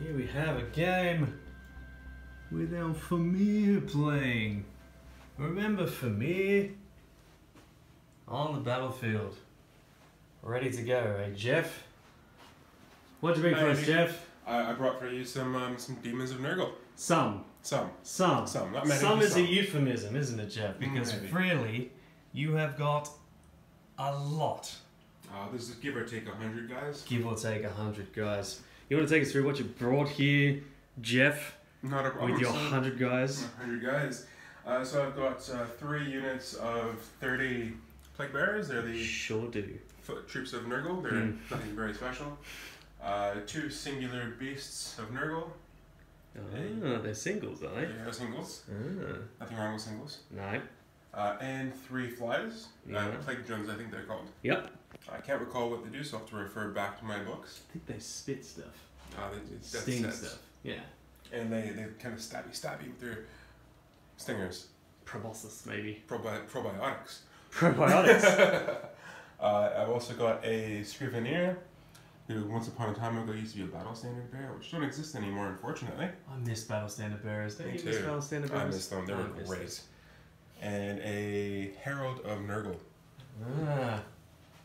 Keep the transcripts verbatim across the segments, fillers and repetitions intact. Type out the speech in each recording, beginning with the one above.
Here we have a game with our Fimir playing. Remember Fimir? On the battlefield. Ready to go, eh, Jeff? What'd you bring hey, for us, Jeff? I, I brought for you some um, some Demons of Nurgle. Some. Some. Some. Some, not many, some is some. A euphemism, isn't it, Jeff? Because mm, really, you have got a lot. Uh, this is give or take a hundred guys. Give or take a hundred guys. You want to take us through what you brought here, Jeff? Not a problem. With your hundred guys. Hundred guys. Uh, so I've got uh, three units of thirty Plague Bearers. They're the sure do foot troops of Nurgle. They're mm. nothing very special. Uh, two singular Beasts of Nurgle. Oh, they're singles, are they? Yeah, they're singles. Oh. Nothing wrong with singles. No. Uh, and three flyers. Yeah. Uh, Plague Drones, I think they're called. Yep. I can't recall what they do, so I have to refer back to my books. I think they spit stuff. Uh, they do sting sets. Stuff. Yeah. And they, they kind of stabby stabby with their stingers. Proboscis, maybe. Probi probiotics. Probiotics. uh, I've also got a Scrivener, who once upon a time ago used to be a Battle Standard Bearer, which don't exist anymore, unfortunately. I miss Battle Standard Bearers. Don't you miss Battle Standard Bearers? I miss them. They were great. Them. And a Herald of Nurgle. Ah,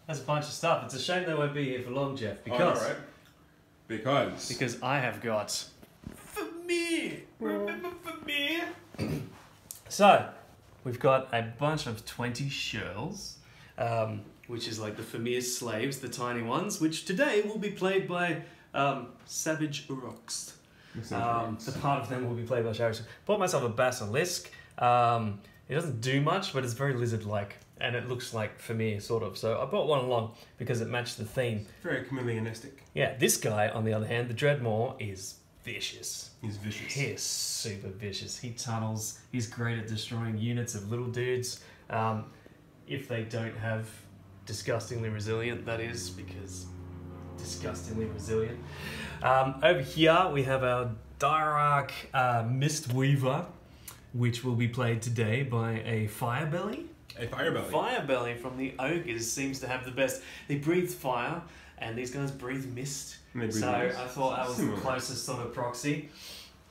that's a bunch of stuff. It's a shame they won't be here for long, Jeff, because... Oh, all right. Because... Because I have got... Fimir! Remember Fimir? So, we've got a bunch of twenty shirls, um, which is like the Fimir slaves, the tiny ones, which today will be played by um, Savage Urox. Um, the part of them will be played by Savage Urox. Bought myself a Basilisk. Um... It doesn't do much, but it's very lizard-like, and it looks like Fimir, sort of. So I brought one along because it matched the theme. Very chameleonistic. Yeah, this guy, on the other hand, the Dreadmore, is vicious. He's vicious. He is super vicious. He tunnels. He's great at destroying units of little dudes. Um, if they don't have Disgustingly Resilient, that is, because Disgustingly Resilient. Um, over here, we have our Dirach uh, Mistweaver, which will be played today by a Firebelly. A Firebelly. Firebelly from the Ogres seems to have the best. They breathe fire, and these guys breathe mist. Breathe so mist. I thought that was the closest sort of proxy.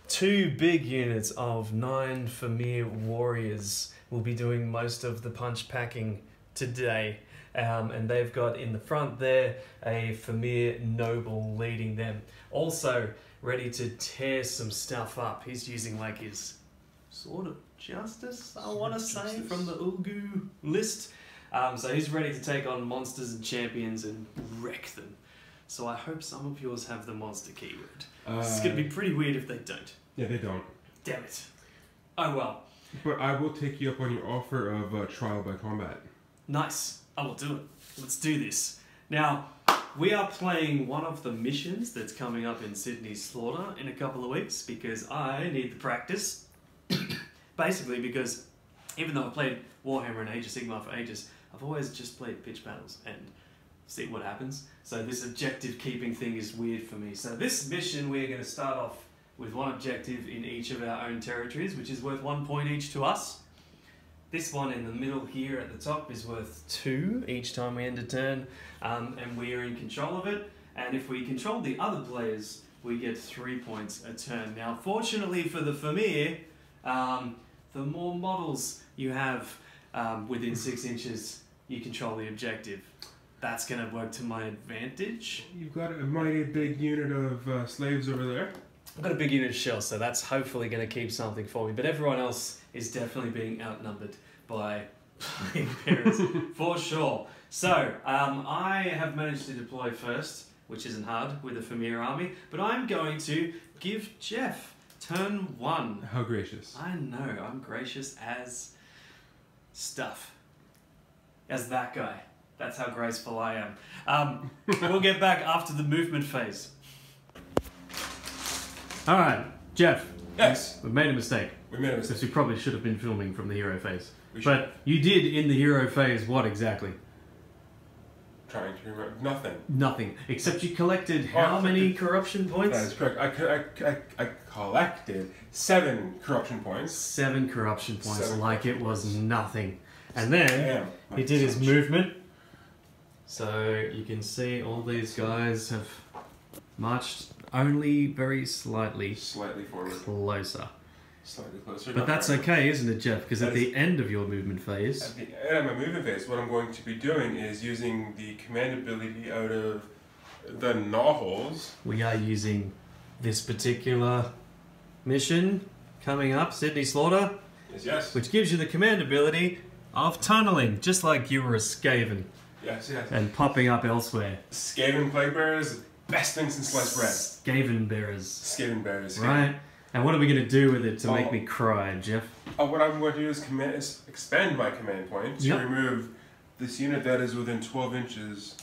Two big units of nine Fimir Warriors will be doing most of the punch packing today. Um, and they've got in the front there a Fimir Noble leading them. Also ready to tear some stuff up. He's using like his... Sword of Justice, I want to say, from the Ulgu list. Um, so he's ready to take on monsters and champions and wreck them. So I hope some of yours have the monster keyword. Uh, it's going to be pretty weird if they don't. Yeah, they don't. Damn it. Oh well. But I will take you up on your offer of uh, trial by combat. Nice. I will do it. Let's do this. Now, we are playing one of the missions that's coming up in Sydney Slaughter in a couple of weeks because I need the practice. Basically, because even though I played Warhammer and Age of Sigmar for ages, I've always just played pitch battles and see what happens. So this objective keeping thing is weird for me. So this mission, we're going to start off with one objective in each of our own territories, which is worth one point each to us. This one in the middle here at the top is worth two each time we end a turn, um, and we are in control of it. And if we control the other players, we get three points a turn. Now, fortunately for the Fimir, Um, the more models you have um, within six inches, you control the objective. That's going to work to my advantage. You've got a mighty big unit of uh, slaves over there. I've got a big unit of shells, so that's hopefully going to keep something for me. But everyone else is definitely being outnumbered by Plague Bearers, for sure. So, um, I have managed to deploy first, which isn't hard, with a Fimir army. But I'm going to give Jeff... turn one. How gracious. I know, I'm gracious as stuff. As that guy. That's how graceful I am. Um, we'll get back after the movement phase. Alright, Jeff. Yes. We've made a mistake. We made a mistake. Because we probably should have been filming from the hero phase. But you did in the hero phase what exactly? Trying to remember. Nothing. Nothing. Except you collected how oh, many corruption points? That is correct. I, I, I, I collected seven corruption points. Seven corruption points, seven like corruption it was points. Nothing. And then damn, he did his movement. So you can see all these guys have marched only very slightly, slightly forward. closer. Slightly closer. But that's okay, isn't it, Jeff? Because at the end of your movement phase... At the end of my movement phase, what I'm going to be doing is using the command ability out of the Gnawholes. We are using this particular mission coming up, Sydney Slaughter. Yes, yes. Which gives you the command ability of tunneling, just like you were a Skaven. Yes, yes. And popping up elsewhere. Skaven Plague Bearers, best things since sliced bread. Skaven Bearers. Skaven Bearers. Skaven. Right. And what are we going to do with it to oh. make me cry, Jeff? Oh, what I'm going to do is, command, is expand my command point to yep. remove this unit that is within twelve inches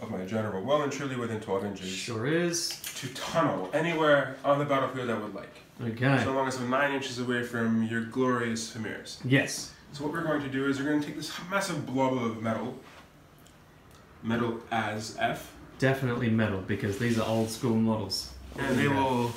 of my general. Well and truly within twelve inches. Sure is. To tunnel anywhere on the battlefield I would like. Okay. So long as I'm nine inches away from your glorious Fimirs. Yes. So what we're going to do is we're going to take this massive blob of metal. Metal as F. Definitely metal, because these are old school models. And they will...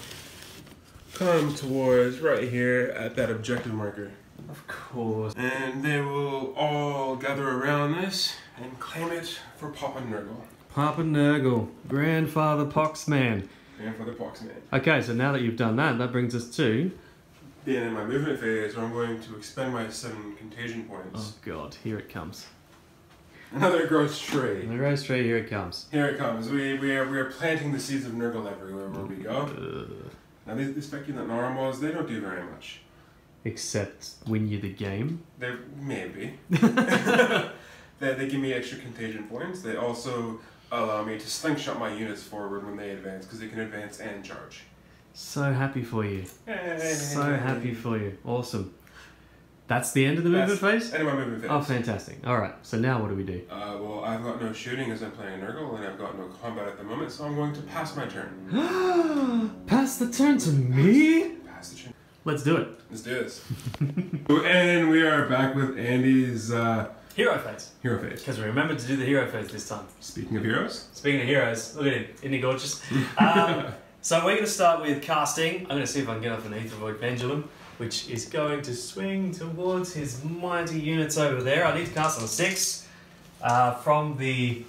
come towards right here at that objective marker. Of course. And they will all gather around this and claim it for Papa Nurgle. Papa Nurgle, Grandfather Poxman. Grandfather Poxman. Okay, so now that you've done that, that brings us to... being in my movement phase, where I'm going to expend my seven contagion points. Oh god, here it comes. Another gross tree. Another gross tree, here it comes. Here it comes. We, we, are, we are planting the seeds of Nurgle everywhere where we go. Uh. Now these speculum normals, they don't do very much. Except win you the game? They maybe. they, they give me extra contagion points. They also allow me to slingshot my units forward when they advance, because they can advance and charge. So happy for you. Hey. So happy for you. Awesome. That's the end of the movement That's, phase? End of my movement phase. Oh, fantastic. Alright, so now what do we do? Uh, well, I've got no shooting as I'm playing Nurgle, and I've got no combat at the moment, so I'm going to pass my turn. Pass the turn to me? Pass the turn. Let's do it. Let's do this. And we are back with Andy's... Uh, hero phase. Hero phase. Because we remembered to do the hero phase this time. Speaking of heroes? Speaking of heroes. Look at him. Isn't he gorgeous? um, so we're going to start with casting. I'm going to see if I can get off an Aethervoid Pendulum, which is going to swing towards his mighty units over there. I need to cast on a six uh, from the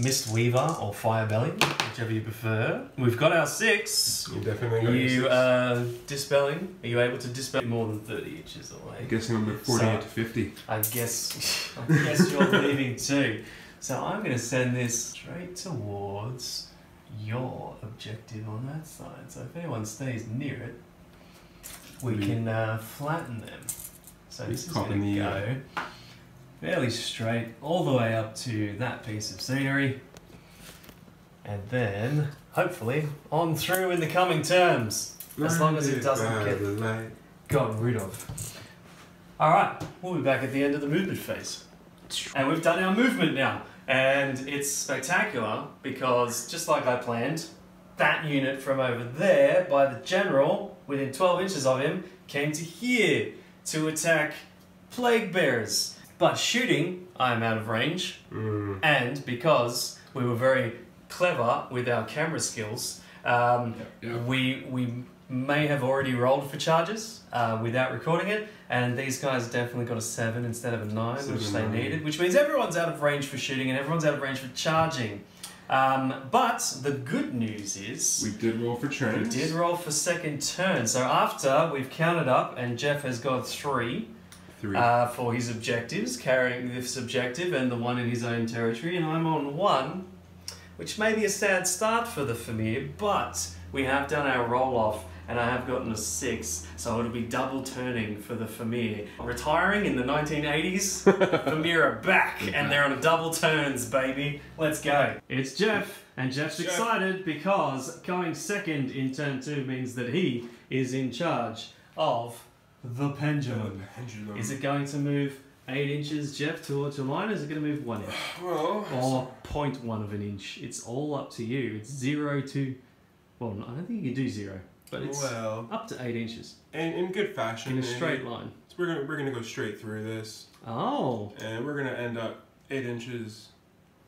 Mistweaver or Firebelly, whichever you prefer. We've got our six. You definitely got your six. You uh, dispelling? Are you able to dispel more than thirty inches away? I'm guessing I'm at forty-eight to fifty. I guess. I guess you're leaving too. So I'm going to send this straight towards your objective on that side. So if anyone stays near it, we mm. can uh, flatten them. So it's this is going to go fairly straight all the way up to that piece of scenery. And then, hopefully, on through in the coming terms. As long as it doesn't get gotten rid of. Alright, we'll be back at the end of the movement phase. And we've done our movement now. And it's spectacular because, just like I planned, that unit from over there by the general... within twelve inches of him, came to here to attack Plague Bearers. But shooting, I'm out of range. Mm. And because we were very clever with our camera skills, um, yeah, yeah. we we may have already rolled for charges uh, without recording it. And these guys definitely got a seven instead of a nine, seven which they nine. needed. Which means everyone's out of range for shooting and everyone's out of range for charging. Um, but the good news is... we did roll for turns. We did roll for second turn. So after we've counted up and Jeff has got three, three. Uh, for his objectives, carrying this objective and the one in his own territory, and I'm on one, which may be a sad start for the Fimir, but we have done our roll-off and I have gotten a six, so it'll be double turning for the Fimir. Retiring in the nineteen eighties, Fimir are back, and they're on a double turns, baby. Let's go. It's Jeff, and Jeff's Jeff. excited because going second in turn two means that he is in charge of the pendulum. The pendulum. Is it going to move eight inches, Jeff, towards your line, or is it going to move one inch? Well, or point one of an inch. It's all up to you. It's zero to... well, I don't think you can do zero. But it's well, up to eight inches. And in good fashion. In a straight line. So we're gonna we're gonna go straight through this. Oh. And we're gonna end up eight inches.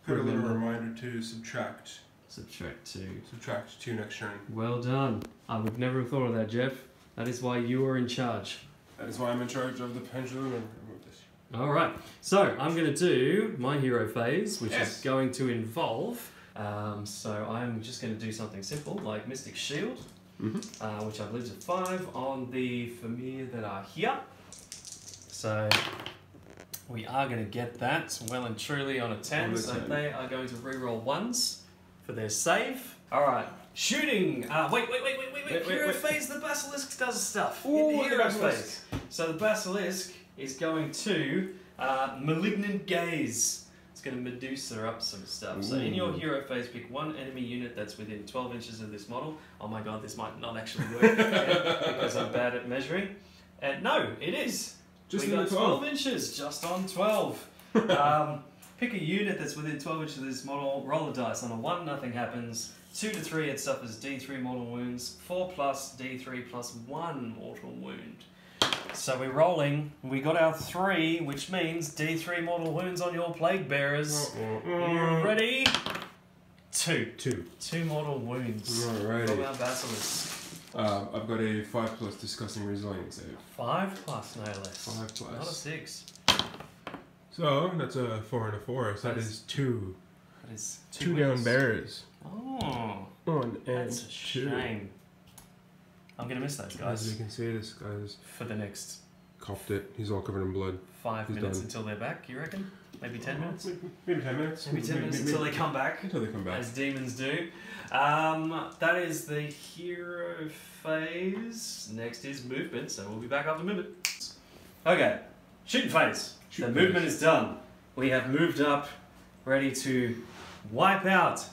Put Remember. a little reminder to subtract. Subtract two. Subtract two next turn. Well done. I would never have thought of that, Jeff. That is why you are in charge. That is why I'm in charge of the pendulum and remove this. Alright. So I'm gonna do my hero phase, which yes. is going to involve Um, so I'm just going to do something simple, like Mystic Shield, mm-hmm. uh, which I believe is a five on the Fimir that are here. So we are going to get that well and truly on a ten, so they are going to reroll ones for their save. All right, shooting. Uh, wait, wait, wait, wait, wait, wait. Hero wait. phase, the Basilisk does stuff. Ooh, hero the basilisk. phase. So the Basilisk is going to uh, Malignant Gaze. It's going to Medusa up some stuff. Ooh. So in your hero phase, pick one enemy unit that's within twelve inches of this model. Oh my god, this might not actually work because I'm bad at measuring. And no, it is. Just we got twelve inches, just on twelve. um, pick a unit that's within twelve inches of this model, roll a dice. On a one, nothing happens. two to three, it suffers D three mortal wounds. four plus, D three plus one mortal wound. So we're rolling. We got our three, which means D three mortal wounds on your Plague Bearers. Uh, uh, uh, ready? Two. Two. Two mortal wounds. Alrighty. From our Basilisk. Uh, I've got a five plus Disgusting Resilience save. Five plus, no less. Five plus. Not a six. So, that's a four and a four, so that, that is, is two. That is two, two down bearers. Oh. One and that's a two. Shame. I'm going to miss those guys. As you can see, this guy's... For the next... Coughed it. He's all covered in blood. Five He's minutes done. until they're back, you reckon? Maybe ten oh, minutes? Maybe ten minutes. Maybe ten maybe, minutes maybe, until maybe, they come back. Until they come back. As demons do. Um, that is the hero phase. Next is movement, so we'll be back after movement. Okay. Shooting phase. Shoot the phase. Movement is done. We have moved up, ready to wipe out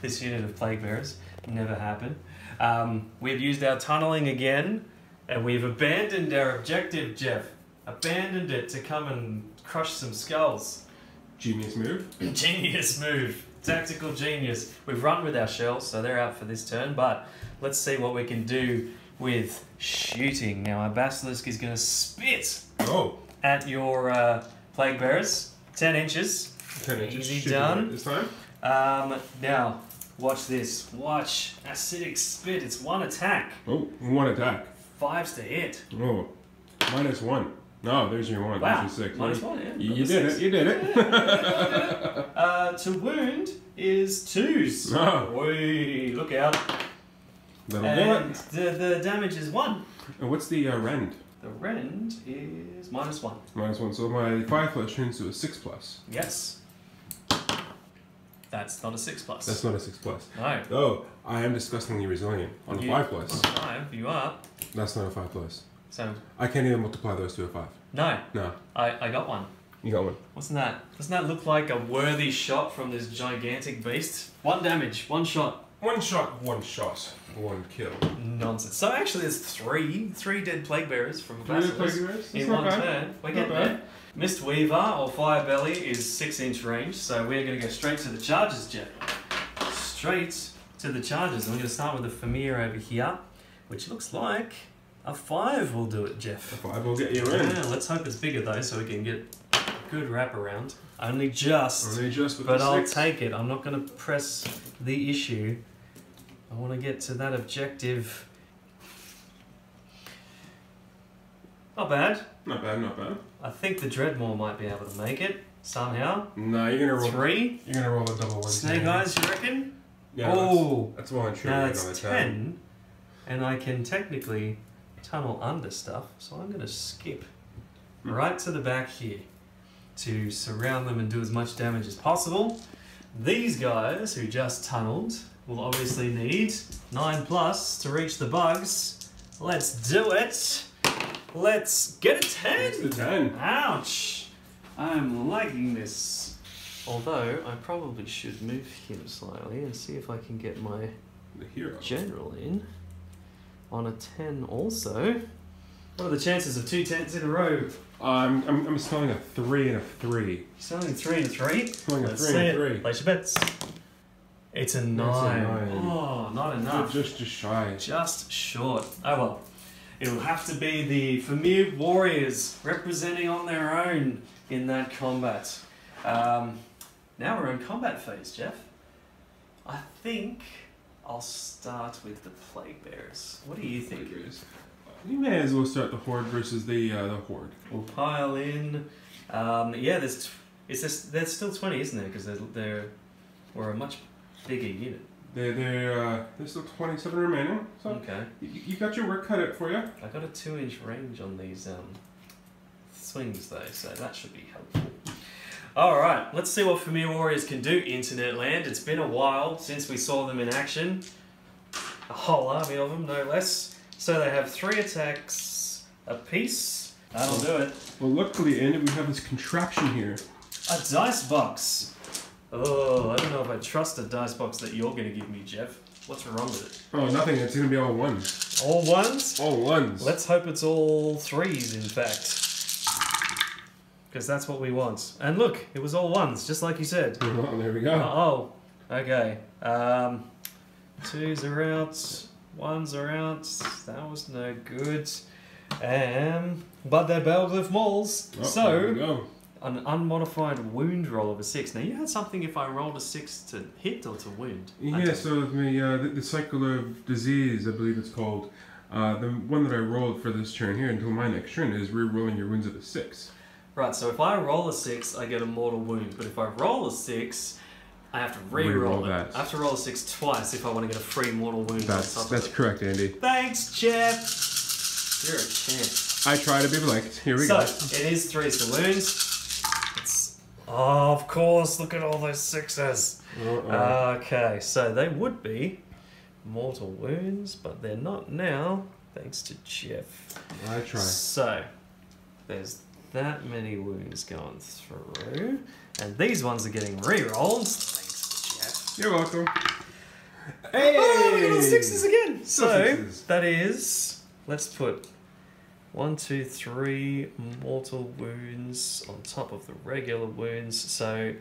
this unit of Plague Bearers. Never happened. Um, we've used our tunneling again, and we've abandoned our objective, Jeff. Abandoned it to come and crush some skulls. Genius move. Genius move. Tactical genius. We've run with our shells, so they're out for this turn, but let's see what we can do with shooting. Now, our Basilisk is going to spit oh. at your uh, Plague Bearers. Ten inches. Ten inches. Easy done. This time. Um, now... Watch this. Watch. Acidic Spit. It's one attack. Oh, one attack. Fives to hit. Oh, minus one. No, there's your one. Wow. There's your six. Minus one, yeah. You, you did it. You did it. Yeah, yeah, yeah, yeah. Uh, to wound is twos. Oh. Wee, look out. That'll and the, the damage is one. And what's the uh, rend? The rend is minus one. Minus one. So my five plus turns to a six plus. Yes. That's not a six plus. That's not a six plus. No. Oh, I am disgustingly resilient on you, a five plus. On five, you are. That's not a five plus. So I can't even multiply those to a five. No. No. I, I got one. You got one. Wasn't that? Doesn't that look like a worthy shot from this gigantic beast? One damage, one shot. One shot, one shot, one kill. Nonsense. So actually, there's three, three dead plague bearers from Basilisk in one turn. We're getting there. Mistweaver or Firebelly is six inch range, so we're going to go straight to the charges, Jeff. Straight to the charges. And we're going to start with the Fimir over here, which looks like a five will do it, Jeff. A five will get you in. Yeah, let's hope it's bigger though, so we can get a good wraparound. Only just. Only just. With but the I'll take it. I'm not going to press the issue. I want to get to that objective. Not bad. Not bad, not bad. I think the Dreadmore might be able to make it somehow. No, you're gonna roll three. You're gonna roll a double one. Snake eyes, you reckon? Yeah. Oh, that's, that's why I'm now that's on ten, time. And I can technically tunnel under stuff, so I'm gonna skip hmm. right to the back here to surround them and do as much damage as possible. These guys who just tunneled will obviously need nine plus to reach the bugs. Let's do it. Let's get a ten! It's a ten. Ouch! I'm liking this. Although, I probably should move him slightly and see if I can get my the hero. general in. On a ten also. What are the chances of two tens in a row? Um, I'm, I'm selling a three and a three. You're selling three and a three? Selling a three and a three. Place your bets. It's a nine. It's a nine. Oh, not enough. Just, just shy. Just short. Oh well. It'll have to be the Fimir Warriors representing on their own in that combat. Um, now we're in combat phase, Jeff. I think I'll start with the Plague Bearers. What do you think? We may as well start the Horde versus the uh, the Horde. We'll pile in. Um, yeah, there's. It's just, there's still twenty, isn't there? Because they're, they're or a much bigger unit. They're, they're, uh, there's still twenty-seven remaining, so okay. you, you got your work cut out for you. I got a two inch range on these um, swings, though, so that should be helpful. Alright, let's see what Fimir Warriors can do, Internet Land. It's been a while since we saw them in action. A whole army of them, no less. So they have three attacks apiece. That'll do it. Well, luckily, Andy, we have this contraption here. A dice box. Oh, I don't know if I trust a dice box that you're going to give me, Jeff. What's wrong with it? Oh, nothing. It's going to be all ones. All ones? All ones. Let's hope it's all threes, in fact. Because that's what we want. And look, it was all ones, just like you said. Oh, there we go. Uh, oh, okay. Um, twos are out. Ones are out. That was no good. Um, but they're Balglyph Malls. Oh, so... There we go. An unmodified wound roll of a six. Now you had something if I rolled a six to hit or to wound. Yeah, so the, uh, the, the Cycle of Disease, I believe it's called, uh, the one that I rolled for this turn here until my next turn is re-rolling your wounds of a six. Right, so if I roll a six, I get a mortal wound. But if I roll a six, I have to re-roll re that. I have to roll a six twice if I want to get a free mortal wound. That's, that's correct, Andy. Thanks, Jeff. You're a champ. I try to be liked. Here we so, go. So, it is three saloons. Oh, of course, look at all those sixes. Uh-oh. Okay, so they would be mortal wounds, but they're not now, thanks to Jeff. I try. So, there's that many wounds going through, and these ones are getting re-rolls, thanks to Jeff. You're welcome. Hey! Oh, look at all the sixes again. So, sixes. That is, let's put... One, two, three mortal wounds on top of the regular wounds. So,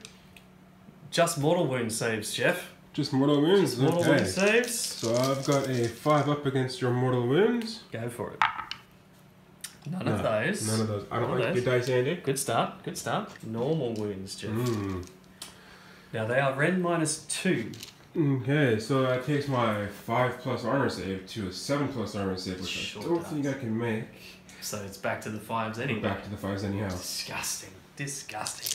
just mortal wound saves, Jeff. Just mortal wounds? Just mortal okay. wound saves. So I've got a five up against your mortal wounds. Go for it. None no, of those. None of those. I don't none like your dice, Andy. Good start. Good start. Normal wounds, Jeff. Mm. Now they are ren minus two. Okay, so that takes my five plus armor save to a seven plus armor save, which sure I don't does. think I can make. So it's back to the fives anyway. Back to the fives anyhow. Disgusting. Disgusting.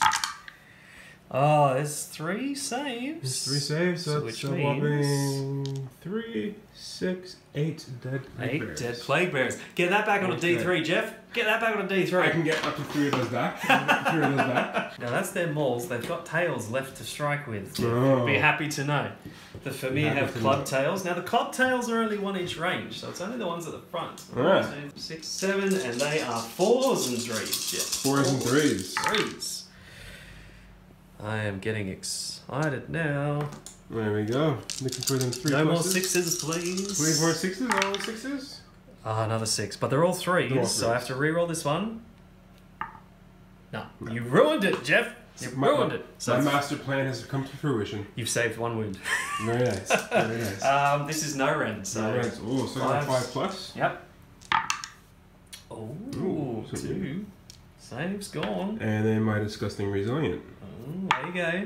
Oh, there's three saves. There's three saves, so that's a whopping three, six, eight dead plague eight bears. Eight dead plague bears. Get that back eight on a D three, dead. Jeff. Get that back on a D three. I can get up to three of those back. three of those back. Now that's their mauls. They've got tails left to strike with. Oh. Be happy to know. The Fimir have club tails. Now the club tails are only one inch range, so it's only the ones at the front. All right. One, two, six, seven, and they are fours and threes, Jeff. Fours, fours and threes. Threes. I am getting excited now. There we go. Looking for them three. No pluses. More sixes, please. Please more sixes. No more sixes. Ah, uh, another six. But they're all threes, they're all so threes. I have to re-roll this one. No, no. You ruined it, Jeff. You my, ruined it. So my master plan has come to fruition. You've saved one wound. Very nice. Very nice. Um, this is no rend, so. No rend. Oh, so five. five plus. Yep. Oh, ooh, so two. Good. Save's gone. And then my disgusting resilient. Ooh, there you go.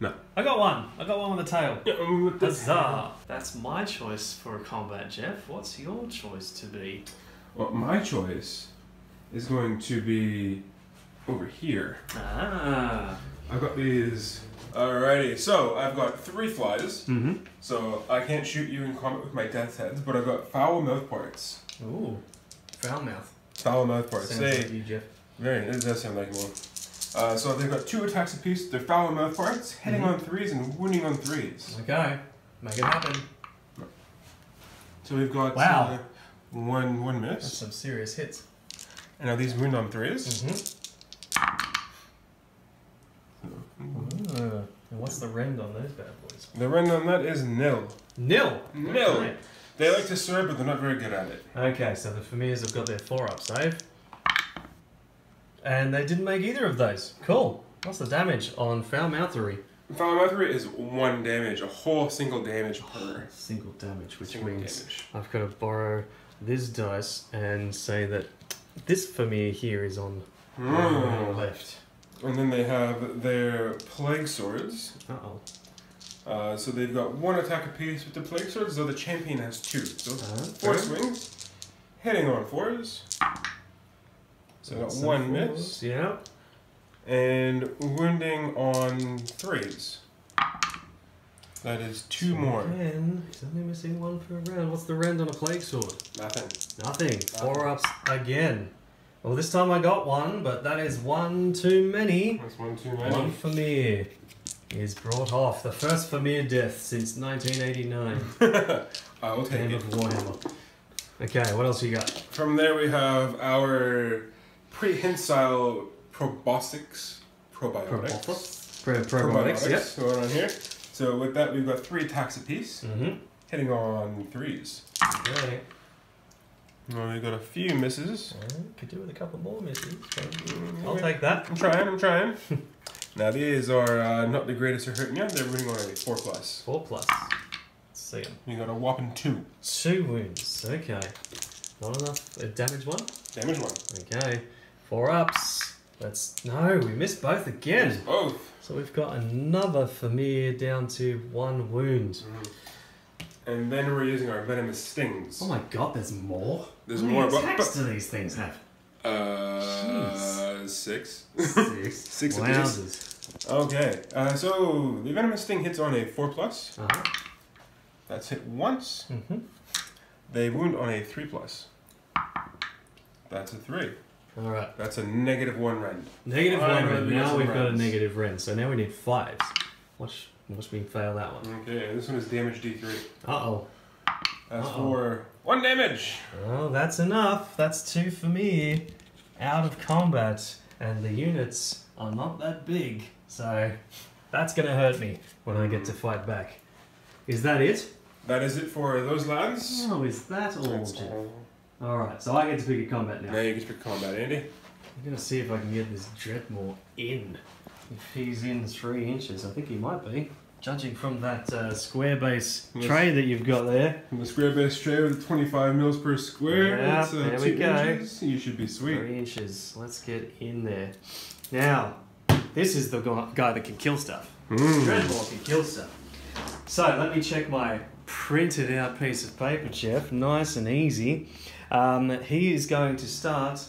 No. I got one. I got one with a tail. Yeah, huzzah. That's my choice for a combat, Jeff. What's your choice to be? Well, my choice is going to be over here. Ah. I've got these. Alrighty. So, I've got three flies. Mm-hmm. So, I can't shoot you in combat with my death heads, but I've got foul mouthparts. Ooh. Foul mouth. Foul mouthparts. Sounds they, like you, Jeff. Very, it does sound like one. Uh, so they've got two attacks apiece. They're foul mouth parts, hitting mm-hmm. on threes and wounding on threes. Okay, make it happen. So we've got wow. uh, one one miss. That's some serious hits. And are these wound on threes? Mm-hmm. So, uh, and what's the rend on those bad boys? The rend on that is nil. Nil. Nil. Okay. They like to serve, but they're not very good at it. Okay, so the Fimirs have got their four up save. And they didn't make either of those. Cool. What's the damage on Foul Mouthery? Foul Mouthery is one damage, a whole single damage per. Single damage, which single means damage. I've got to borrow this dice and say that this Fimir here is on mm. the left. And then they have their Plague Swords. Uh-oh. Uh, so they've got one attack apiece with the Plague Swords, though the champion has two. So uh, four right. swings, hitting on fours. So I got one miss, yeah, and wounding on threes. That is two so more. Again, he's only missing one per round. What's the rend on a plague sword? Nothing. Nothing. Nothing. Four ups again. Well, this time I got one, but that is one too many. That's one too many. One Fimir is brought off. The first Fimir death since nineteen eighty-nine. I will take Game it. Of Warhammer. Okay, what else you got? From there we have our Prehensile Probostics. Probiotics. Probiotics. Pro probiotics, probiotics. Yep. Going on here. So with that, we've got three attacks apiece, mm-hmm. hitting on threes. Okay. Well, we've got a few misses. Right. Could do with a couple more misses. I'll okay. take that. I'm trying, I'm trying. Now these are uh, not the greatest are hurting you. They're winning already. Four plus. Four plus. Let's see. You got a whopping two. Two wounds. Okay. Not enough. A damage one? Damage one. Okay. Four ups. That's... No, we missed both again. Missed both. So we've got another Fimir down to one wound. Mm-hmm. And then we're using our Venomous Stings. Oh my god, there's more? There's How more. What attacks do these things have? Uh, Jeez. Six. Six. Six of these. Okay, uh, so the Venomous Sting hits on a four plus. Uh-huh. That's hit once. Mm-hmm. They wound on a three plus. That's a three. All right. That's a negative one rend. Negative one rend. Now we've got a negative rend, so now we need fives. Watch, watch me fail that one. Okay, this one is damage D three. Uh-oh. That's for one damage. Oh, that's enough. That's two for me. Out of combat, and the units are not that big, so that's going to hurt me when I get to fight back. Is that it? That is it for those lands. Oh, is that all? Alright, so I get to pick a combat now. Now you get to pick a combat, Andy. I'm going to see if I can get this Dreadmore in. If he's in three inches, I think he might be. Judging from that uh, square base this, tray that you've got there. From the square base tray with twenty-five mils per square. Yeah, that's, uh, there we go. Inches. You should be sweet. Three inches. Let's get in there. Now, this is the guy that can kill stuff. Mm. Dreadmore can kill stuff. So, let me check my printed out piece of paper, Jeff. Nice and easy. Um, he is going to start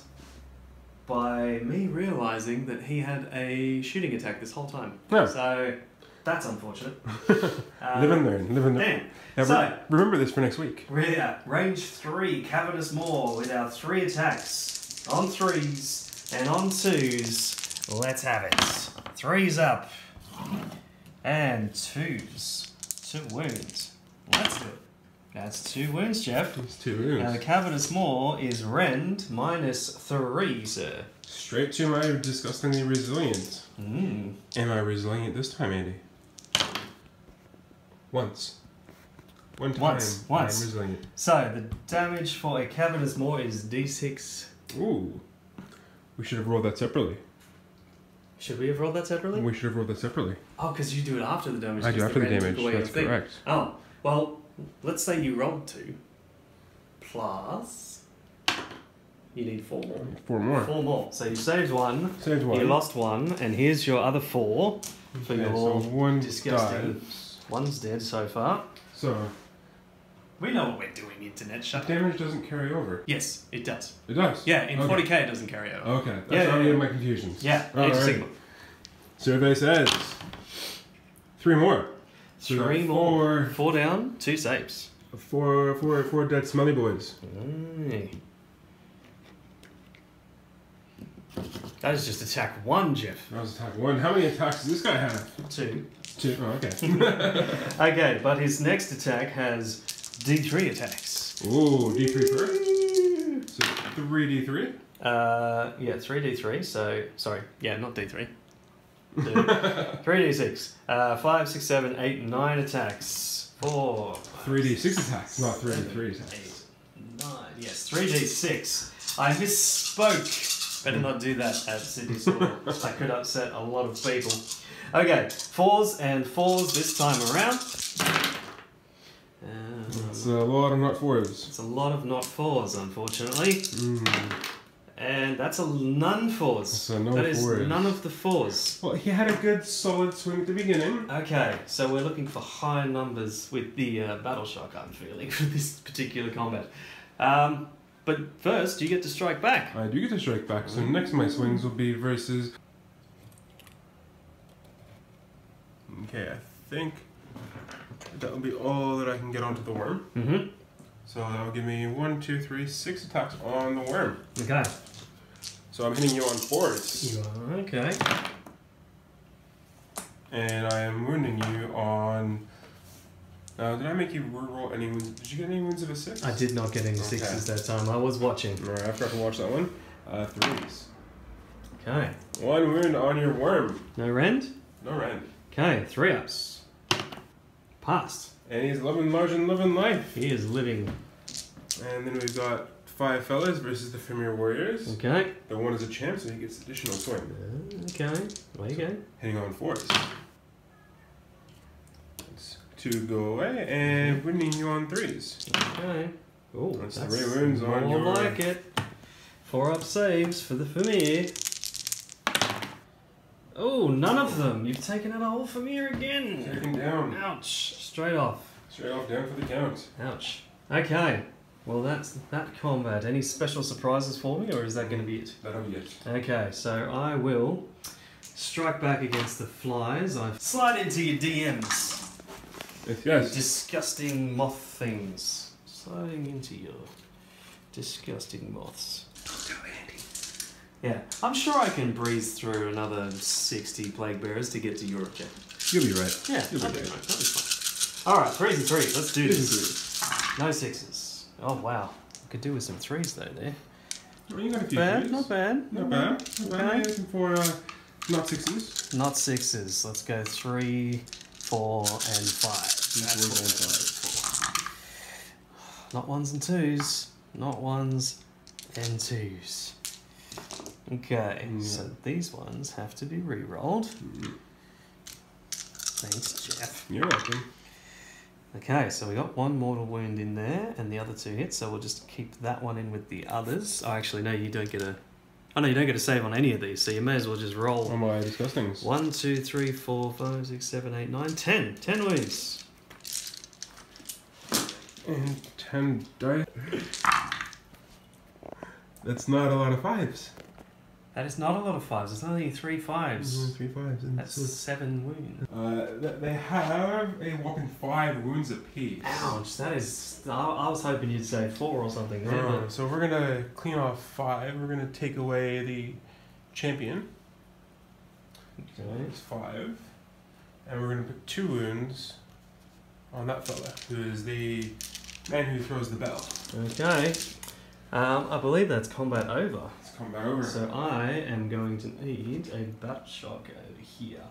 by me realising that he had a shooting attack this whole time. No. So, that's unfortunate. um, live and learn, live and learn. Now, so, re remember this for next week. We're at range three, Cavernous Maw, with our three attacks. On threes and on twos. Let's have it. Threes up. And twos. Two wounds. Let's do it. That's two wounds, Jeff. That's two wounds. Now the Cavernous Maw is rend minus three, sir. Straight to my disgustingly resilient. Mm. Am I resilient this time, Andy? Once. One time. Once. Once. I'm resilient. So the damage for a Cavernous Maw is d six. Ooh. We should have rolled that separately. Should we have rolled that separately? We should have rolled that separately. Oh, because you do it after the damage. I do after the damage. That's correct. Oh, well. Let's say you rolled two, plus you need four more. Four more. Four more. So you saved one. Saved one. You lost one, and here's your other four for okay, your so one disgusting. Dies. One's dead so far. So we know what we're doing. Internet shut. Damage doesn't carry over. Yes, it does. It does. Yeah, in forty okay. k it doesn't carry over. Okay, that's yeah, already yeah, yeah. my confusion. Yeah, Age of Sigmar. Survey says three more. So three more, four, four down, two saves. Four, four, four dead smelly boys. Mm. That is just attack one, Jeff. That was attack one. How many attacks does this guy have? Two. Two. Oh, okay. Okay, but his next attack has D three attacks. Ooh, D three first. So three D three. Uh, yeah, three D three. So sorry, yeah, not D three. three d six. Uh, five, six, seven, eight, nine attacks. four. three d six attacks, not three d three attacks. eight, nine. Yes, three d six. I misspoke. Better not do that at Sydney Slaughter. I could upset a lot of people. Okay, fours and fours this time around. Um, it's a lot of not fours. It's a lot of not fours, unfortunately. Mm. And that's a none fours. So no that is fours. None of the fours. Well, he had a good solid swing at the beginning. Okay, so we're looking for high numbers with the uh, battle shock I'm feeling for this particular combat. Um, but first, you get to strike back. I do get to strike back, so next my swings will be versus... Okay, I think that would be all that I can get onto the worm. Mm-hmm. So that will give me one, two, three, six attacks on the worm. Okay. So I'm hitting you on fours. You are, okay. And I am wounding you on... Uh, did I make you reroll any wounds? Did you get any wounds of a six? I did not get any okay. sixes that time. I was watching. Alright, I forgot to watch that one. Uh, threes. Okay. One wound on your worm. No rend? No rend. Okay, three ups. Passed. And he's loving large and loving life. He is living. And then we've got five fellas versus the Fimir Warriors. Okay. The one is a champ, so he gets additional swing. Uh, okay. There you so go. Hitting on fours. That's two go away, and winning you on threes. Okay. Oh, that's, that's three wounds on your... I like it. Four up saves for the Fimir. Oh, none of them. You've taken out a whole Fimir again. Taken down. Ouch. Straight off. Straight off, down for the count. Ouch. Okay. Well, that's that combat. Any special surprises for me, or is that going to be it? That'll be it. Okay, so I will strike back against the flies. I slide into your D Ms. Yes, yes. Disgusting moth things. Sliding into your disgusting moths. Yeah, I'm sure I can breeze through another sixty Plague Bearers to get to your objective. You'll be right. Yeah, You'll I'll be, be right. right. That'll be fine. Alright, threes and threes. Let's do this. No sixes. Oh, wow. I could do with some threes, though, there. Well, you got a few bad, threes. Not bad. Not bad. Not bad. Okay. Looking for uh, not sixes. Not sixes. Let's go three, four, and five. That's four and five. Four. Not ones and twos. Not ones and twos. Okay, mm. so these ones have to be re-rolled. Mm. Thanks, Jeff. You're welcome. Okay, so we got one mortal wound in there, and the other two hits, so we'll just keep that one in with the others. Oh, actually, no, you don't get a... Oh, no, you don't get a save on any of these, so you may as well just roll. Oh, my disgusting. One, two, three, four, five, six, seven, eight, nine, ten. Ten wounds. And ten die. That's not a lot of fives. That is not a lot of fives. There's only three fives. There's only three fives. And that's seven wounds. Uh, they have a whopping five wounds apiece. Ouch, that is... I, I was hoping you'd say four or something. There, uh, but... So we're going to clean off five. We're going to take away the champion. Okay. It's five. And we're going to put two wounds on that fella, who is the man who throws the bell. Okay. Um, I believe that's combat over. It's combat over. So I am going to need a bat shock over here.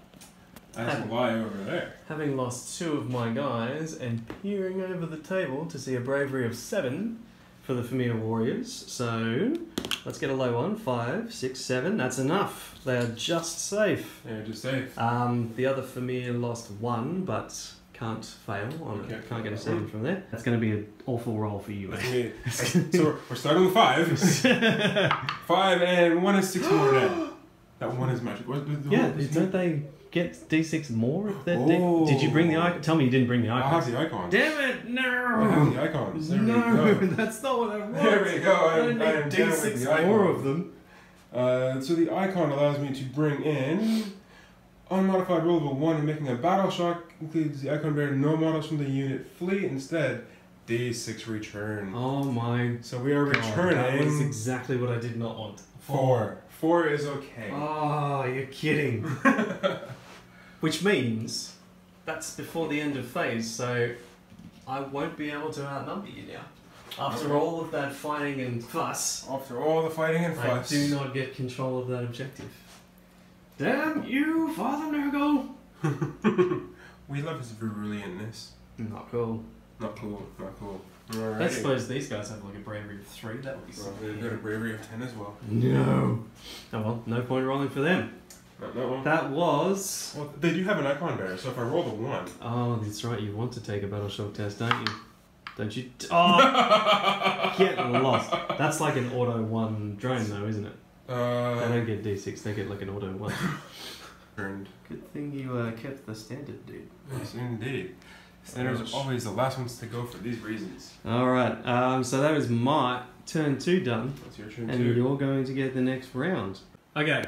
That's why over there. Having lost two of my guys and peering over the table to see a bravery of seven for the Fimir Warriors. So let's get a low one. Five, six, seven. That's enough. They are just safe. They're just safe. Um, the other Fimir lost one, but... Can't fail on okay, it. Can't get a seven from there. That's going to be an awful roll for you. Eh? So we're, we're starting with five. Five and one is six more now. That one is magic. What, what, yeah, what, don't they get D six more? If oh. Did you bring the icon? Tell me you didn't bring the icon. I have the icon. Damn it, no! I have the icons. There no, that's not what I want. There we go. I, I need I D six more of them. Uh, so the icon allows me to bring in... Unmodified rollable one and making a battle shock includes the icon bearer. No models from the unit flee. Instead, D six return. Oh my! So we are God, returning. That was exactly what I did not want. Four. Four, Four is okay. Oh, you're kidding. Which means that's before the end of phase, so I won't be able to outnumber you now. After all of that fighting and fuss. After all the fighting and fuss, I do not get control of that objective. Damn you, Father Nurgle! We love his virulentness. Not cool. Not cool, not cool. Alrighty. I suppose these guys have like a bravery of three, that would be something. Well, they've got a bravery of ten as well. No! Oh well, no point rolling for them. Not that one. That was... Well, they do have an icon bearer, so if I roll the one... Oh, that's right, you want to take a battle shock test, don't you? Don't you... T oh! Get lost. That's like an auto one drone though, isn't it? Uh, they don't get D six, they get like an auto one. Good thing you uh, kept the standard, dude. Yes, indeed. Standards are always the last ones to go for these reasons. Alright, um, so that was my turn two done. That's your turn and two. And you're going to get the next round. Okay,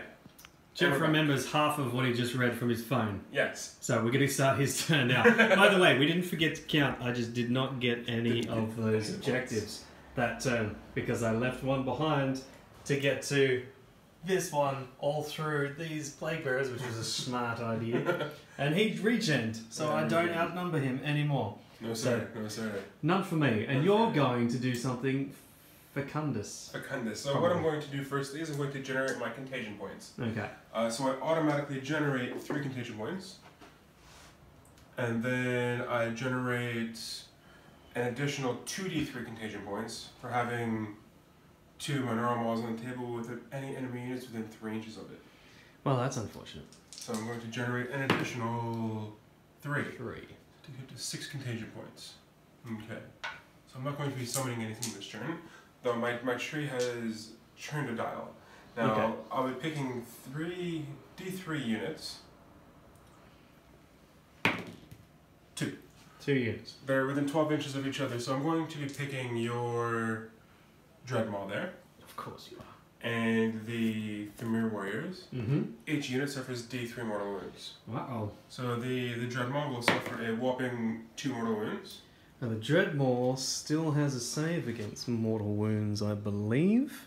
Chip remembers back. half of what he just read from his phone. Yes. So we're going to start his turn now. By the way, we didn't forget to count. I just did not get any of those objectives that turn because I left one behind to get to this one all through these Plague Bearers, which was a smart idea. And he regen-ed, so yeah, I don't yeah. outnumber him anymore. No, sorry. So, no, sorry. None for me. And no, you're going to do something... Fecundus. Fecundus. So Probably. what I'm going to do firstly is I'm going to generate my contagion points. Okay. Uh, so I automatically generate three contagion points. And then I generate an additional two d three contagion points for having two Manora Mauls on the table with any enemy units within three inches of it. Well, that's unfortunate. So I'm going to generate an additional three. Three. To get to six contagion points. Okay. So I'm not going to be summoning anything this turn. Though my, my tree has turned a dial. Now, okay. I'll be picking three D three units. Two. Two units. They're within twelve inches of each other, so I'm going to be picking your Dreadmore there. Of course you are. And the Fimir Warriors. Mm-hmm. Each unit suffers D three mortal wounds. Wow. So the, the Dreadmore will suffer a whopping two mortal wounds. Now the Dreadmore still has a save against mortal wounds, I believe.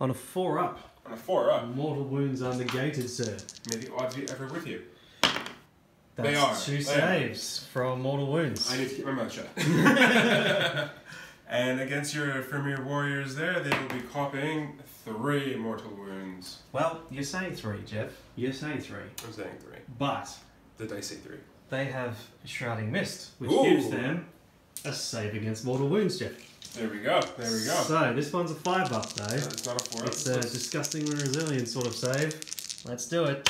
On a four up. On a four up. Mortal wounds are negated, sir. May the odds be ever with you. That's they are. Two they saves are. from mortal wounds. I need to keep my mouth shut. And against your Fimir Warriors there, they will be copying three mortal wounds. Well, you're saying three, Jeff. You're saying three. I'm saying three. But. Did I say three? They have Shrouding Mist, which Ooh. gives them a save against mortal wounds, Jeff. There we go, there we go. So, this one's a five buff, though. No, it's not a four. It's a Disgusting Resilience sort of save. Let's do it.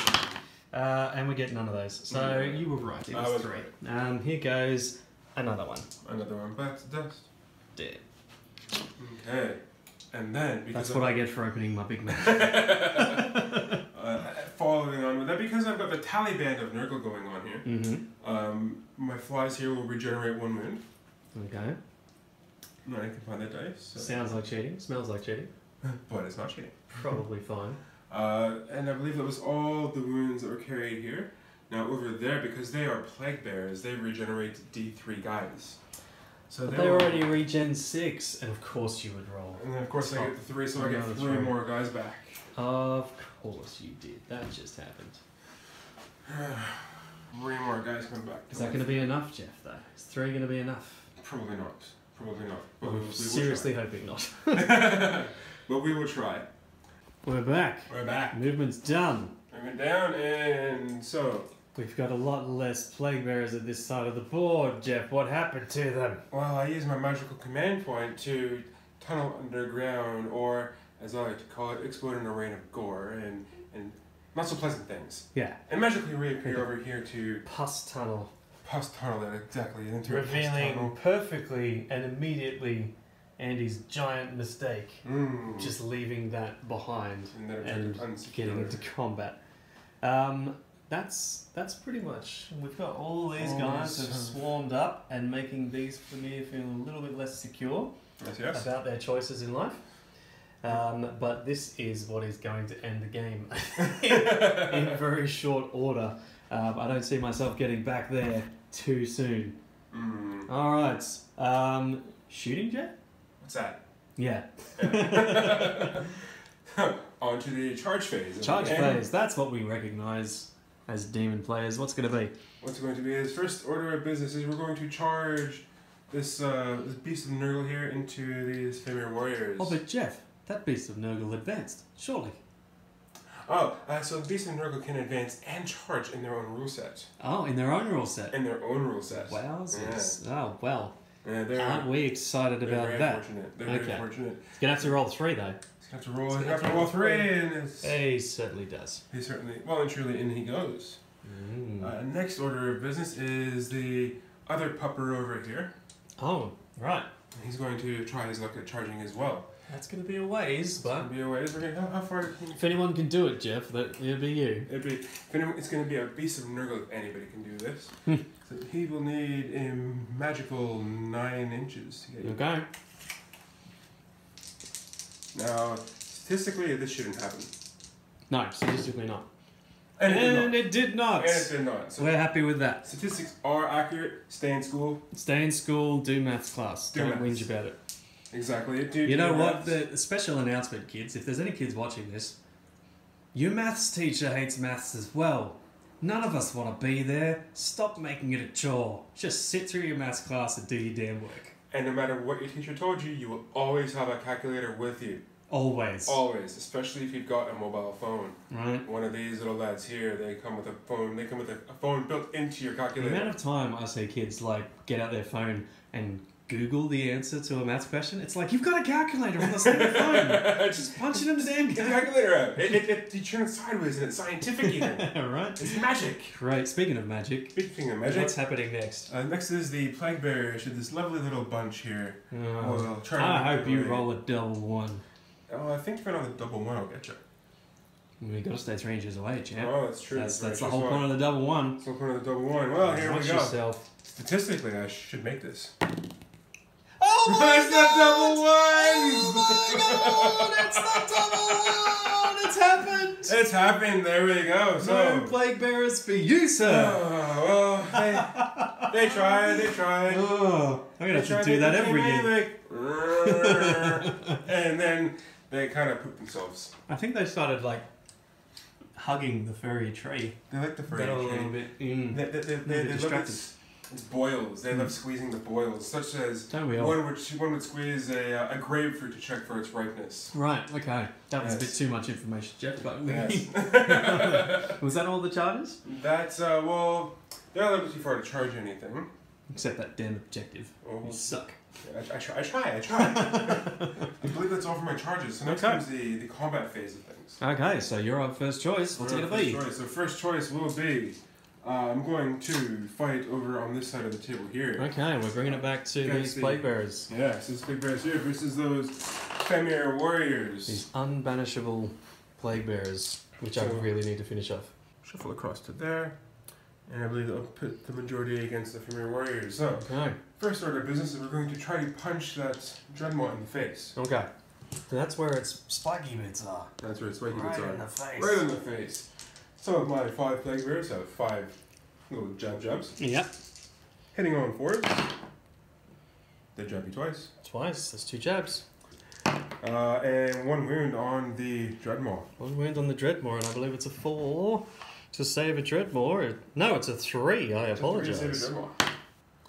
Uh, and we get none of those. So, mm-hmm. you were right. It was, I was three. Right. Um, here goes another one. Another one back to dust. Dead. Okay. And then... Because That's I'm... what I get for opening my big mouth. uh, following on with that, because I've got the Tallyband of Nurgle going on here, mm-hmm. um, my flies here will regenerate one wound. Okay. No, I can find that dice. So. Sounds like cheating. Smells like cheating. But it's not cheating. Probably fine. Uh, and I believe that was all the wounds that were carried here. Now over there, because they are Plague Bearers, they regenerate D three guys. So but they, they were already regen six, and of course you would roll. And then of course I get the three, so I get three right. more guys back. Of course you did. That just happened. Three more guys come back. Is that going to be enough, Jeff, though? Is three going to be enough? Probably not. Probably not. But I'm we, we seriously will hoping not. But we will try. We're back. We're back. Movement's done. Movement down, and so... We've got a lot less Plague Bearers at this side of the board, Jeff. What happened to them? Well, I used my magical command point to tunnel underground, or, as I like to call it, explode in a rain of gore, and, and not so pleasant things. Yeah. And magically reappear over here to... Pus tunnel. Pus tunnel, that exactly. Into Revealing perfectly and immediately Andy's giant mistake. Mm. Just leaving that behind and, and getting into combat. Um, that's that's pretty much. We've got all these oh, guys have swarmed up and making these Fimir feel a little bit less secure yes, yes. about their choices in life. Um, but this is what is going to end the game in, in very short order. Um, I don't see myself getting back there too soon. Mm. Alright. Um, shooting jet? What's that? Yeah. yeah. On to the charge phase. Charge phase. That's what we recognise as demon players. What's going to be? What's going to be is first order of business is we're going to charge this, uh, this Beast of Nurgle here into these Fimir Warriors. Oh, but Jeff, that Beast of Nurgle advanced, surely. Oh, uh, so Beast of Nurgle can advance and charge in their own rule set. Oh, in their own rule set? In their own rule set. Wow. Yeah. Oh, well. Yeah, aren't we excited about very that? They're okay. very fortunate. He's going to have to roll three, though. He's going to have to roll, gonna have to roll three. three and it's, he certainly does. He certainly... Well and truly, in he goes. Mm. Uh, next order of business is the other pupper over here. Oh, right. He's going to try his luck at charging as well. That's going to be a ways, but... It's going to be a ways. We're going to go how far... If anyone can do it, Jeff, that it'll be you. It'll be... If anyone, it's going to be a Beast of Nurgle if anybody can do this. So he will need a magical nine inches. To get okay. You. Now, statistically, this shouldn't happen. No, statistically not. And, and it, did it did not. And it did not. So we're happy with that. Statistics are accurate. Stay in school. Stay in school. Do maths class. Do Don't maths. whinge about it. Exactly. It did, you know what? The special announcement, kids. If there's any kids watching this, your maths teacher hates maths as well. None of us want to be there. Stop making it a chore. Just sit through your maths class and do your damn work. And no matter what your teacher told you, you will always have a calculator with you. Always. Always, especially if you've got a mobile phone. Right. One of these little lads here, they come with a phone. They come with a phone built into your calculator. The amount of time I see kids like get out their phone and Google the answer to a maths question. It's like, you've got a calculator on the same phone. Just punch it in the damn calculator out. It, it, it, you turn it sideways and it's scientific even. Right. It's magic. Right. Speaking of magic. Speaking of magic. What's happening next? Uh, next is the Plague Bearers. This lovely little bunch here. Oh, well, I hope you roll a double one. Oh, I think if you're on the double one, I'll get you. We've got to stay three inches away, champ. Oh, that's true. That's, that's, that's the whole point of the double one. That's the whole point of the double one. Well, here Watch we go. Yourself. Statistically, I should make this. Oh my that's God! Not double one! Oh my God! That's not double one! It's happened! It's happened. There we go. So no Plague Bearers for you, sir. Oh, well, they, they try. They try. Oh, I'm gonna they have to do that every year. Like, and then they kind of poop themselves. I think they started like hugging the furry tree. They like the furry tree a little bit. Mm. They, they, they, they, they distracted. It's boils. They love squeezing the boils, such as one would, one would squeeze a, a grapefruit to check for its ripeness. Right, okay. That was yes. a bit too much information, Jeff, but we... Yes. Was that all the charges? That's, uh, well, they're not allowed too far to charge anything. Except that damn objective. Oh. You suck. Yeah, I, I try, I try. I, try. I believe that's all for my charges, so next okay. comes the, the combat phase of things. Okay, so you're up first choice. What's it going to be? Choice. So first choice will be... Uh, I'm going to fight over on this side of the table here. Okay, we're bringing it back to these Plague Bearers. Yeah, so these Plague Bearers here versus those Fimir Warriors. These unbanishable Plague Bearers, which so, I really need to finish off. Shuffle across to there, and I believe I'll put the majority against the Fimir Warriors. So, okay. First order of business is we're going to try to punch that Dreadmore in the face. Okay. So that's where its spiky bits are. That's where its spiky bits are. Right in the face. Right in the face. Some of my five Plague Bearers have five little jab jabs. Yep. Hitting on forward. They jab you twice. Twice, that's two jabs. Uh, and one wound on the Dreadmore. One wound on the Dreadmore, and I believe it's a four to save a Dreadmore. No, it's a three, I it's apologize. A three to save a Dreadmore.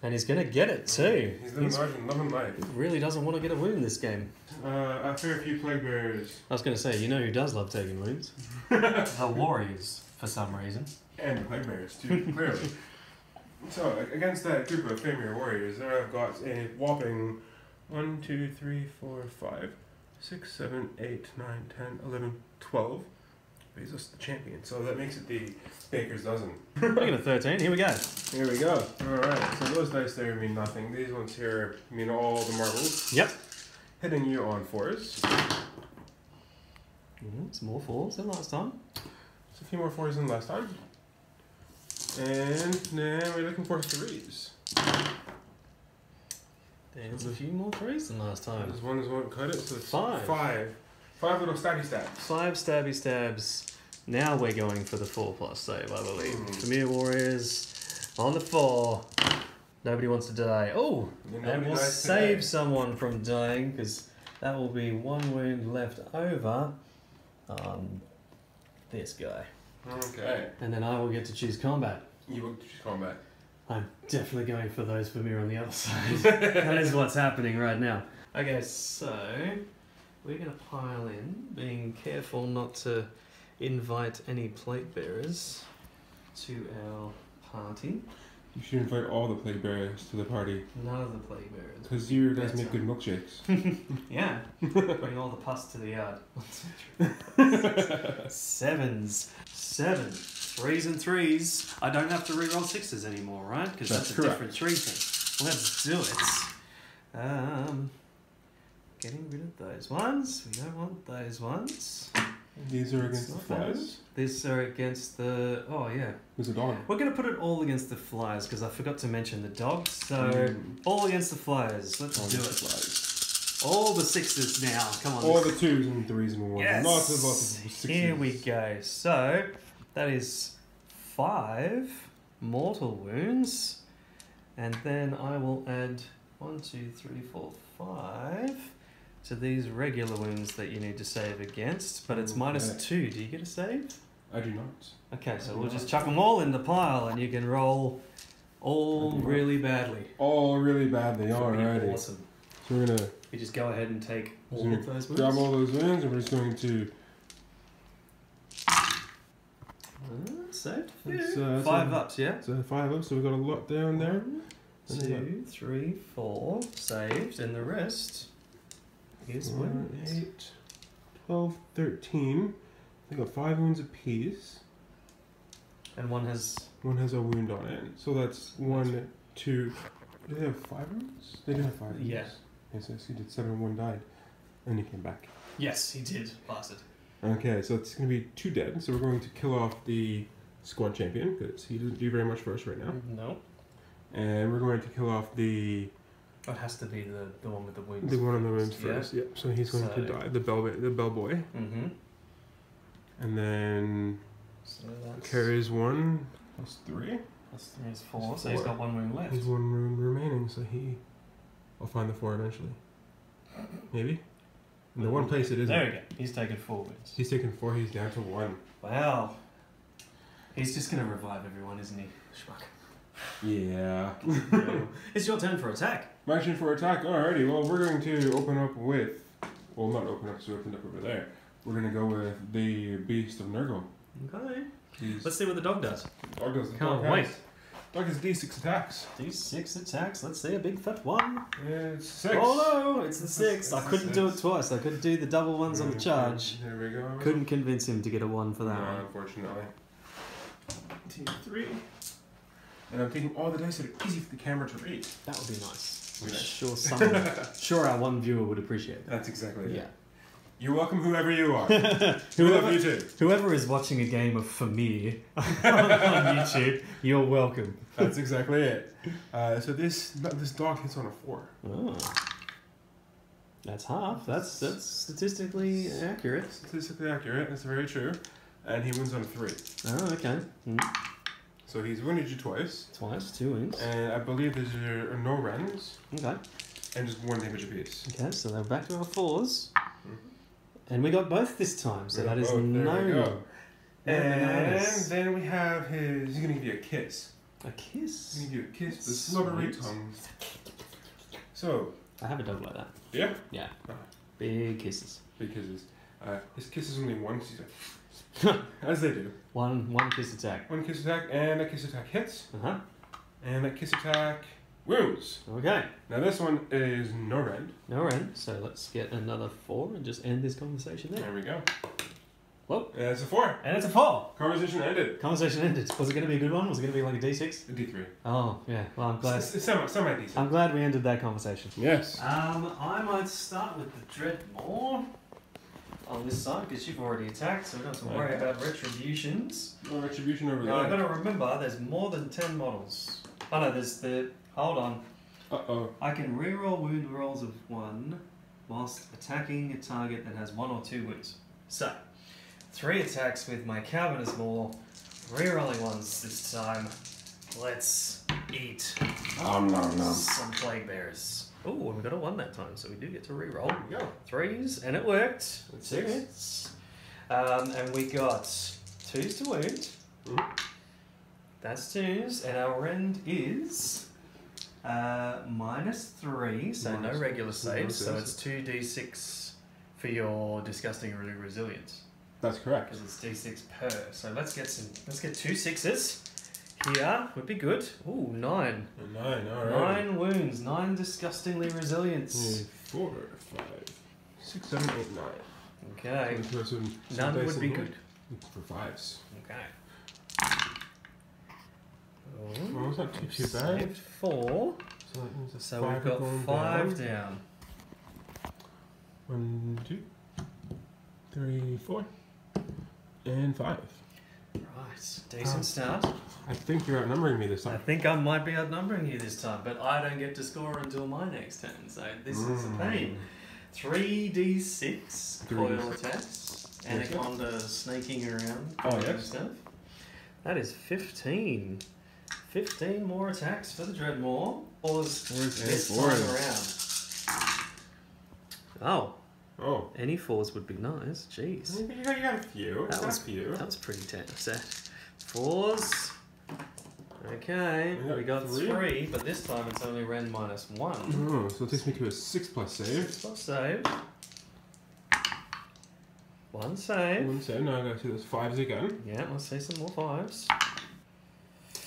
And he's going to get it too. He's living large and loving life. Really doesn't want to get a wound this game. Uh, I fear a few Plague Bearers. I was going to say, you know who does love taking wounds? The Warriors. For some reason. And the Plague Bearers too, clearly. So, against that group of Fimir Warriors, there I've got a whopping one, two, three, four, five, six, seven, eight, nine, ten, eleven, twelve. But he's just the champion, so that makes it the Baker's Dozen. Making a thirteen, here we go. Here we go. Alright, so those dice there mean nothing. These ones here mean all the marbles. Yep. Hitting you on fours. Mm, some more fours than last time. So a few more fours than last time. And now we're looking for threes. There's a few more threes than last time. This one is one cut it, so it's five. Five. Five little stabby stabs. Five stabby stabs. Now we're going for the four plus save, I believe. Mm. Fimir Warriors on the four. Nobody wants to die. Oh, and we'll save someone from dying because that will be one wound left over. Um, This guy. Okay. And then I will get to choose combat. You will choose combat. I'm definitely going for those Fimir on the other side. That is what's happening right now. Okay, so we're going to pile in, being careful not to invite any Plague Bearers to our party. You should invite all the Plague Bearers to the party. None of the Plague Bearers. Because you guys make good milkshakes. Yeah. Bring all the pus to the yard. Sevens. Seven. Threes and threes. I don't have to reroll sixes anymore, right? Because that's, that's a different three thing. Let's do it. Um, getting rid of those ones. We don't want those ones. These are against the flies? These are against the... Oh, yeah. There's a dog. We're going to put it all against the flies, because I forgot to mention the dogs. So, mm. all against the flies. Let's all do it. Flies. All the sixes now. Come on. All the twos and threes and ones. Yes. Lots and lots of sixes. Here we go. So, That is five mortal wounds. And then I will add one, two, three, four, five to these regular wounds that you need to save against. But it's minus yeah. two. Do you get a save? I do not. Okay, so we'll just chuck them all in the pile and you can roll all really badly. All really badly, alrighty. Awesome. So we're going to... You just go ahead and take all of those wounds. Grab all those wounds and we're just going to... Uh, saved. That's, uh, five so, ups, yeah? So five ups, so we've got a lot down there. One, two, three, four, saved, and the rest is wounds. eight, twelve, thirteen. They got five wounds apiece. And one has... One has a wound on it. So that's one, two... Do they have five wounds? They do have five wounds. Yes. Yeah. Yes, yeah, so he did seven and one died. And he came back. Yes, he did. Bastard. Okay, so it's going to be two dead. So we're going to kill off the squad champion, because he doesn't do very much for us right now. No. And we're going to kill off the... It has to be the, the one with the wounds. The one on the wounds first, yeah. Yep. So he's going so... to die. The bell, the bellboy. Mm-hmm. And then so carries one. Plus three. Plus three is four, four. So he's got one wound left. He's one wound remaining, so he will find the four eventually. Maybe? In the one place it isn't. There we go. He's taken four wounds. He's taken four, he's down to one. Wow. He's just going to revive everyone, isn't he? Schmuck. Yeah. It's your turn for attack. My turn for attack? Alrighty. Well, we're going to open up with... Well, not open up, so we opened up over there. We're going to go with the Beast of Nurgle. Okay. He's Let's see what the dog does. Dog does the Can't dog wait. Has. Dog has D six attacks. D six attacks. Let's see a big fat one. Yeah, it's six. Oh no, it's the six. It's, it's I couldn't do it twice. I couldn't do the double ones on the charge. There we go. Couldn't convince him to get a one for that. No, one. Unfortunately. T three. And I'm taking all the dice that are easy for the camera to read. That would be nice. I'm sure someone, sure our one viewer would appreciate that. That's exactly yeah. it. Yeah. You're welcome, whoever you are. whoever, we love you too. Whoever is watching a game of Fimir on YouTube, you're welcome. That's exactly it. Uh, so this this dog hits on a four. Oh. That's half. That's that's statistically accurate. Statistically accurate. That's very true. And he wins on a three. Oh, okay. Mm. So he's wounded you twice. Twice, two wins. And I believe there's no runs. Okay. And just one damage apiece. Okay, so they're back to our fours. And we got both this time, so that both. is no. And nice. Then we have his. He's gonna give you a kiss. A kiss. He's gonna give you a kiss. The slobbery tongue. So. I have a dog like that. Yeah. Yeah. Uh, Big kisses. Big kisses. Uh, his kiss is only one. He's like, as they do. One one kiss attack. One kiss attack, and that kiss attack hits. Uh huh. And that kiss attack wounds. Okay. Now this one is no rend. No rend. So let's get another four and just end this conversation there. There we go. Well, and it's a four. And it's a four. Conversation ended. Conversation ended. Was it going to be a good one? Was it going to be like a D six? A D three. Oh, yeah. Well, I'm glad. Some, some D six. I'm glad we ended that conversation. Yes. Um, I might start with the Dreadmore on this side, because you've already attacked, so we don't have to worry okay. about retributions. No retribution over there. I've got to remember, there's more than ten models. Oh no, there's the... Hold on. Uh-oh. I can reroll wound rolls of one whilst attacking a target that has one or two wounds. So, three attacks with my Cavernous Maw, rerolling ones this time. Let's eat nom, nom, nom. some Plague Bearers. Ooh, and we got a one that time, so we do get to reroll. There we go. Threes, and it worked. That's Six. Hits. Um, and we got twos to wound. Ooh. That's twos, and our rend is... Uh, minus three, so minus no regular saves, so it's two d six for your Disgusting Resilience. That's correct. Because it's d six per. So let's get some, let's get two sixes here, would be good. Ooh, nine. Nine, alright. Nine wounds, nine Disgustingly Resilience. Four, five, six, seven, eight, nine. Okay. So some, some none would be good. For fives. Okay. Well, it's not too, too bad. Saved four. So, so five we've got five down. down. One, two, three, four, and five. Right, decent uh, start. I think you're outnumbering me this time. I think I might be outnumbering you this time, but I don't get to score until my next turn, so this mm. is a pain. three d six coil attacks, anaconda snaking around. Oh, yeah. Stuff. That is fifteen. fifteen more attacks for the Dreadmore. Pause this time around. Oh. Oh. Any fours would be nice. Jeez. You got, you got a few. That was, a few. That was pretty tense. Fours. Okay. We got, we got three. three, but this time it's only ren minus one. Oh, so it takes me to a six plus save. Six plus save. One save. One save. Now I gotta see those fives again. Yeah, let's see some more fives.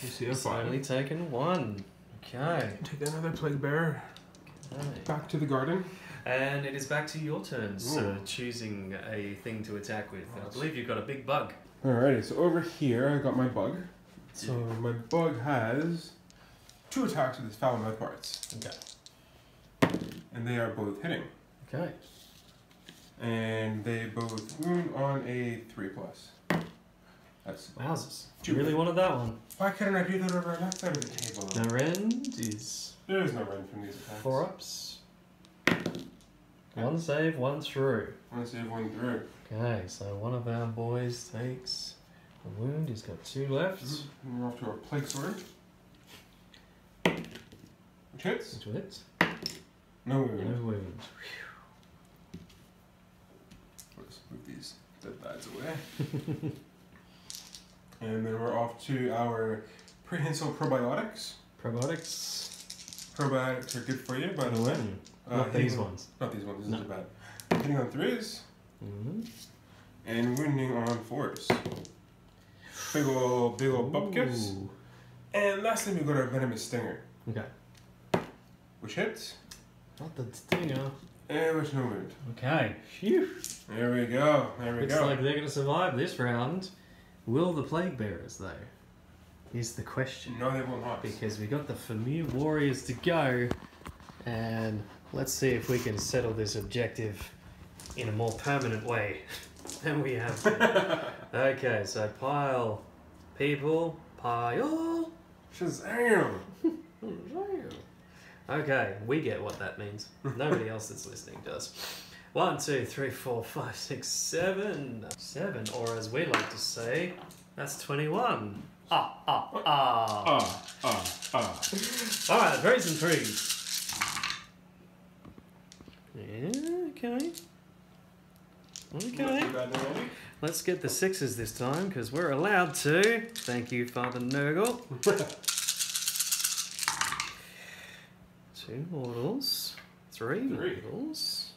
You see a it's five. Only taken one. Okay. Take another Plague Bearer. Okay. Back to the garden. And it is back to your turn, Ooh. sir, choosing a thing to attack with. Nice. I believe you've got a big bug. Alrighty, so over here I got my bug. So my bug has two attacks with its foul mouthparts. Okay. And they are both hitting. Okay. And they both wound on a three plus. That's houses. Do you really wanted that one? Why couldn't I do that over on that side of the table? The rend is. There is no rend from these attacks. Four ups. Okay. One save, one through. One save, one through. Okay, so one of our boys takes a wound. He's got two left. And we're off to our Plague Sword. Which hits? Which hits. No wound. No wound. Whew. Let's move these dead bads away. And then we're off to our Prehensile Probiotics. Probiotics. Probiotics are good for you, by the way. Mm. Uh, not these on, ones. Not these ones, this no. is bad. Hitting on threes. Mm-hmm. And wounding on fours. Big ol' big ol' bupkis. And lastly we go to our Venomous Stinger. Okay. Which hits. Not the stinger. And which no wound. Okay. Phew. There we go. There we Looks go. Looks like they're gonna survive this round. Will the Plague Bearers though? Is the question. No, they will not. Because we got the Fimir Warriors to go, and let's see if we can settle this objective in a more permanent way than we have been. Okay, so pile people, pile Shazam! Okay, we get what that means. Nobody else that's listening does. One, two, three, four, five, six, seven. Seven, or as we like to say, that's twenty-one. Ah, ah, ah. Ah, ah, ah. Alright, threes and threes. Yeah, okay. Okay. Let's get the sixes this time, because we're allowed to. Thank you, Father Nurgle. Two mortals. Three, three mortals.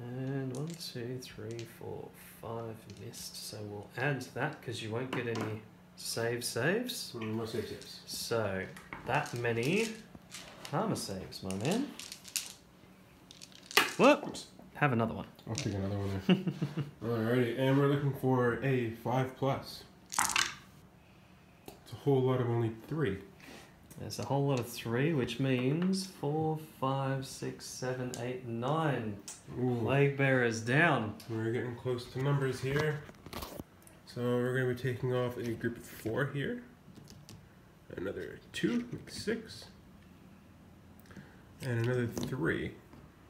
And one, two, three, four, five missed. So we'll add that, because you won't get any save saves. Mm, more save saves. So, that many armor saves, my man. Whoops! Have another one. I'll take another one there. Alrighty, and we're looking for a five plus. It's a whole lot of only three. There's a whole lot of three, which means four, five, six, seven, eight, nine. Ooh. Plague Bearers down. We're getting close to numbers here. So we're going to be taking off a group of four here. Another two, makes six. And another three.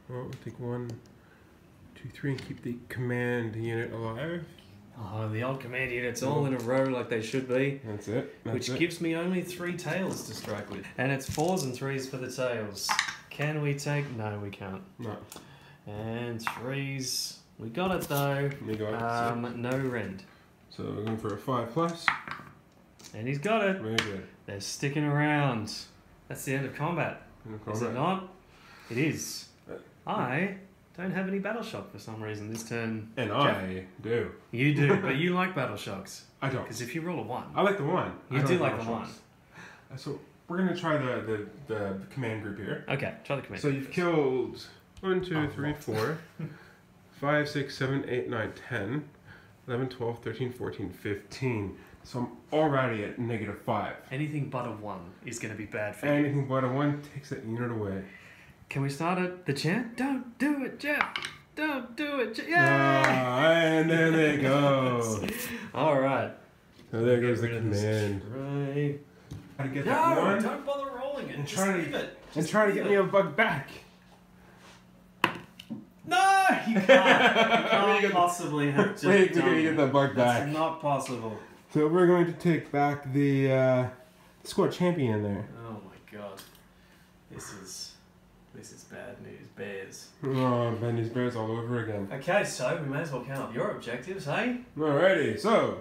Well, we'll take one, two, three, and keep the command unit alive. Oh, the old command unit's all oh. in a row like they should be. That's it. That's which it. gives me only three tails to strike with. And it's fours and threes for the tails. Can we take... No, we can't. No. And threes. We got it, though. We got it. Um, so. No rend. So we're going for a five plus. And he's got it. Very good. They're sticking around. That's the end of combat. End of combat. Is it not? It is. I don't have any battle shock for some reason this turn. And Jeff, I do. You do, but you like battle shocks. I don't. Because if you roll a one, I like the one. You I do like, like the shocks. one. So we're gonna try the, the the command group here. Okay, try the command. So group you've first. killed one, two, oh, three, four, five, six, seven, eight, nine, ten, eleven, twelve, thirteen, fourteen, fifteen. So I'm already at negative five. Anything but a one is gonna be bad for Anything you. Anything but a one takes that unit away. Can we start at the chant? Don't do it, Jeff! Don't do it, Jeff! Yeah! Oh, and there they go! Alright. So there goes the command. Right. Try to get no, that one. Don't bother rolling it. And Just leave to, it. Just and try to get it. me a bug back. No! You can't. You can't possibly have to. Wait, you get that bug back. That's not possible. So we're going to take back the uh, squad champion there. Oh my god. This is this is bad news bears. Oh, bad news bears all over again. Okay, so we may as well count up your objectives, hey? Alrighty, so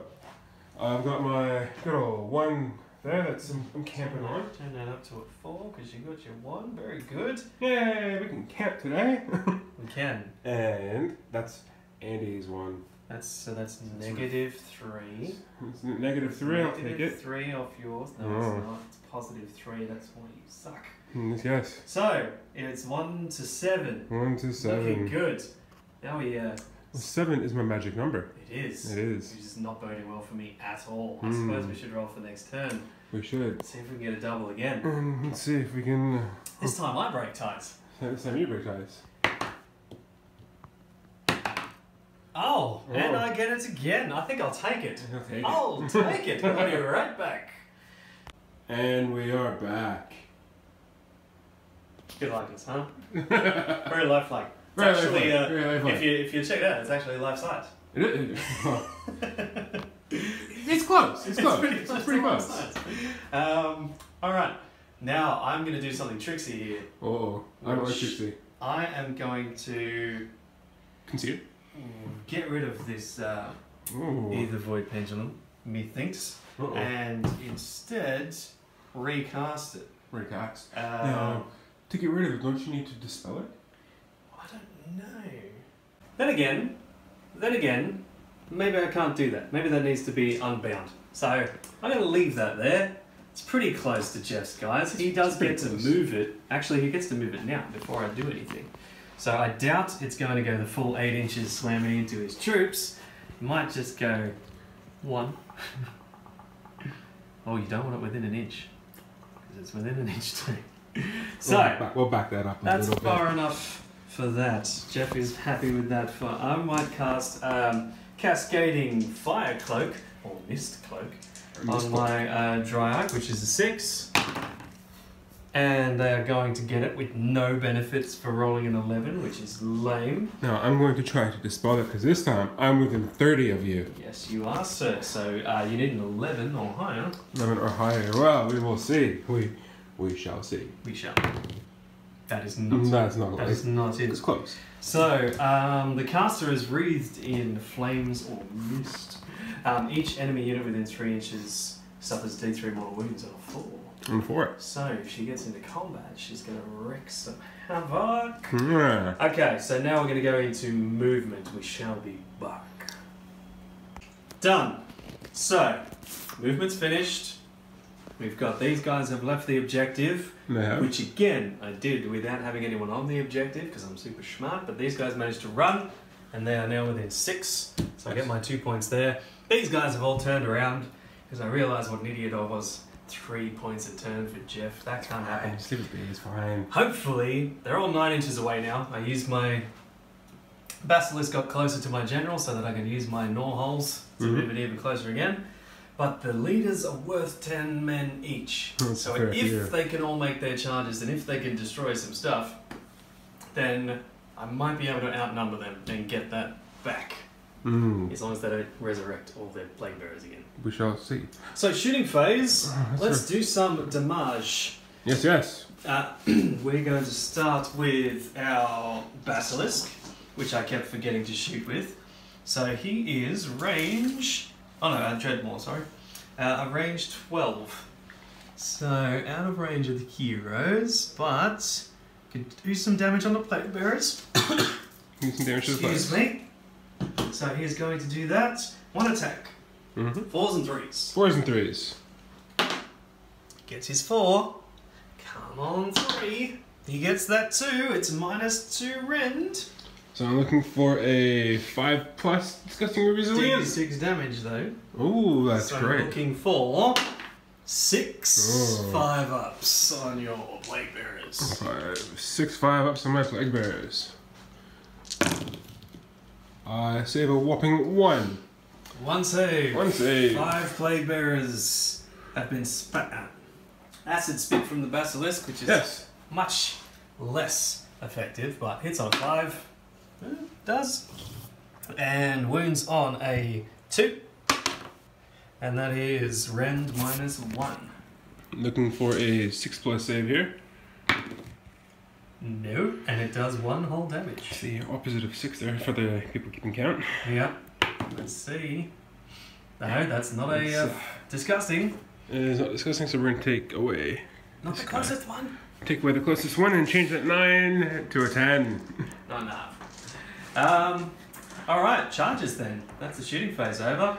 I've got my good old one there that's I'm, I'm camping on. Turn that up to a four because you got your one. Very good. Yay, we can camp today. We can. And that's Andy's one. That's so that's, that's negative three. It's negative three. I'll take it. Three off yours. No, oh. It's not. It's positive three. That's why you suck. Yes. So it's one to seven. One to seven. Looking good. Now we. Uh, Seven is my magic number. It is. It is. Which is not boding well for me at all. I mm. suppose we should roll for the next turn. We should. Let's see if we can get a double again. Um, let's see if we can. Uh, this time I break ties. This time you break ties. Oh, oh, and I get it again. I think I'll take it. I'll take it. I'll take it. I'll be right back. And we are back. Good likeness, huh? Very lifelike. It's right, actually, right, uh, right, right. if you if you check it out, it's actually life size. It is. It's close. It's close. It's pretty, it's it's pretty close. Size. Um. All right. Now I'm going to do something tricksy here. Uh oh, I'm like tricksy. I am going to conceal. Get rid of this uh, Aethervoid Pendulum, methinks, uh -oh. and instead recast it. Recast. Um, now, to get rid of it, don't you need to dispel it? I don't know. Then again, then again, maybe I can't do that. Maybe that needs to be unbound. So I'm going to leave that there. It's pretty close to Jeff's, guys. He does get to move it. Actually, he gets to move it now before I do anything. So I doubt it's going to go the full eight inches slamming into his troops. He might just go one. Oh, you don't want it within an inch. Because it's within an inch too. So, we'll back, we'll back that up a little bit. That's far enough for that. Jeff is happy with that. For I might cast um, Cascading Fire Cloak, or Mist Cloak, on my uh, Dirach, which is a six. And they are going to get it with no benefits for rolling an eleven, which is lame. Now, I'm going to try to dispel it, because this time I'm within thirty of you. Yes, you are, sir. So uh, you need an eleven or higher. eleven or higher. Well, we will see. We, we shall see. We shall. That is not. That is not. That is not it. It's close. So um, the caster is wreathed in flames or mist. Um, each enemy unit within three inches suffers D three mortal wounds on a four. On four. So if she gets into combat, she's gonna wreak some havoc. Yeah. Okay. So now we're gonna go into movement. We shall be back. Done. So movement's finished. We've got these guys have left the objective, no. which again I did without having anyone on the objective because I'm super smart, but these guys managed to run and they are now within six, so I get my two points there. These guys have all turned around because I realised what an idiot I was. Three points a turn for Jeff, that can't happen. It's it's fine. Hopefully, they're all nine inches away now. I used my... Basilisk got closer to my general so that I can use my Gnawholes to mm-hmm. move it even closer again. But the leaders are worth ten men each. That's so fair, if yeah. they can all make their charges and if they can destroy some stuff, then I might be able to outnumber them and get that back. Mm. As long as they don't resurrect all their Plague Bearers again. We shall see. So shooting phase, uh, let's do some damage. Yes, yes. Uh, we're going to start with our Basilisk, which I kept forgetting to shoot with. So he is range... Oh no, uh, Dreadmore, sorry. Uh, a range twelve. So, out of range of the heroes, but could do some damage on the Plague Bearers. Do some damage to the Excuse me. So he's going to do that. One attack. Mm-hmm. Fours and threes. Fours and threes. Gets his four. Come on, three. He gets that two. It's minus two rend. So I'm looking for a five plus Disgusting Resilience. Six damage though. Ooh, that's so great. I'm looking for six oh. five ups on your Plague Bearers. Five, six five ups on my Plague Bearers. I save a whopping one. One save. One save. Five Plague Bearers have been spat at. Acid spit from the Basilisk, which is yes. much less effective, but hits on five. It does. And wounds on a two. And that is rend minus one. Looking for a six plus save here. No, and it does one whole damage. It's the opposite of six there for the people keeping count. Yeah. Let's see. No, that's not a uh, disgusting. It is not disgusting, so we're going to take away. Not the closest guy. One. Take away the closest one and change that nine to a ten. Not enough. Um, Alright, charges then. That's the shooting phase over.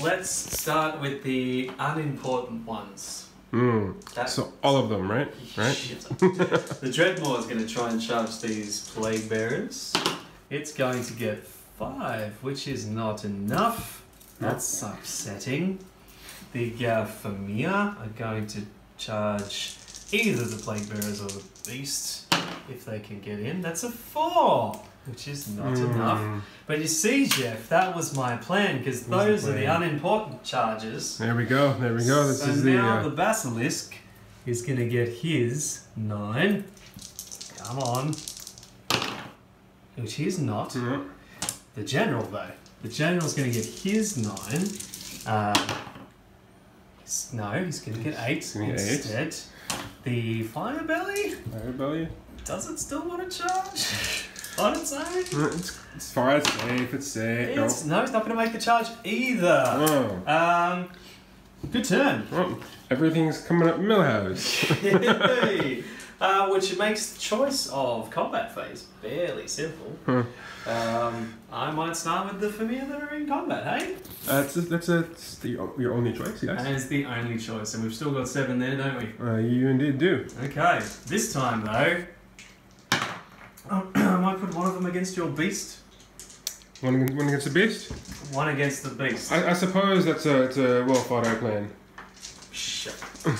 Let's start with the unimportant ones. Mm. So all of them, right? Right. The Dreadmore is going to try and charge these Plague Bearers. It's going to get five, which is not enough. That's upsetting. The uh, Fimir are going to charge either the Plague Bearers or the Beast if they can get in. That's a four, which is not mm. enough. But you see, Jeff, that was my plan, because those the plan. are the unimportant charges. There we go, there we go. This so is now the, uh... the Basilisk is going to get his nine. Come on. Which is not. Mm. The General, though. The General's going to get his nine. Uh, no, he's going to get eight instead. Eight. The Firebelly? Firebelly? Does it still want to charge? On its own? It's, it's fine, it's safe, it's safe. It's, no. no, it's not going to make the charge either. Oh. Um, good turn. Oh, everything's coming up Millhouse. uh, which makes the choice of combat phase fairly simple. Huh. Um, I might start with the Fimir that are in combat, hey? Uh, it's, that's a, it's the, your only choice, yes? And it's the only choice, and we've still got seven there, don't we? Uh, you indeed do. Okay, this time though... Oh, I might put one of them against your beast. One, one against the beast? One against the beast. I, I suppose that's a, it's a well thought out plan. Shut up.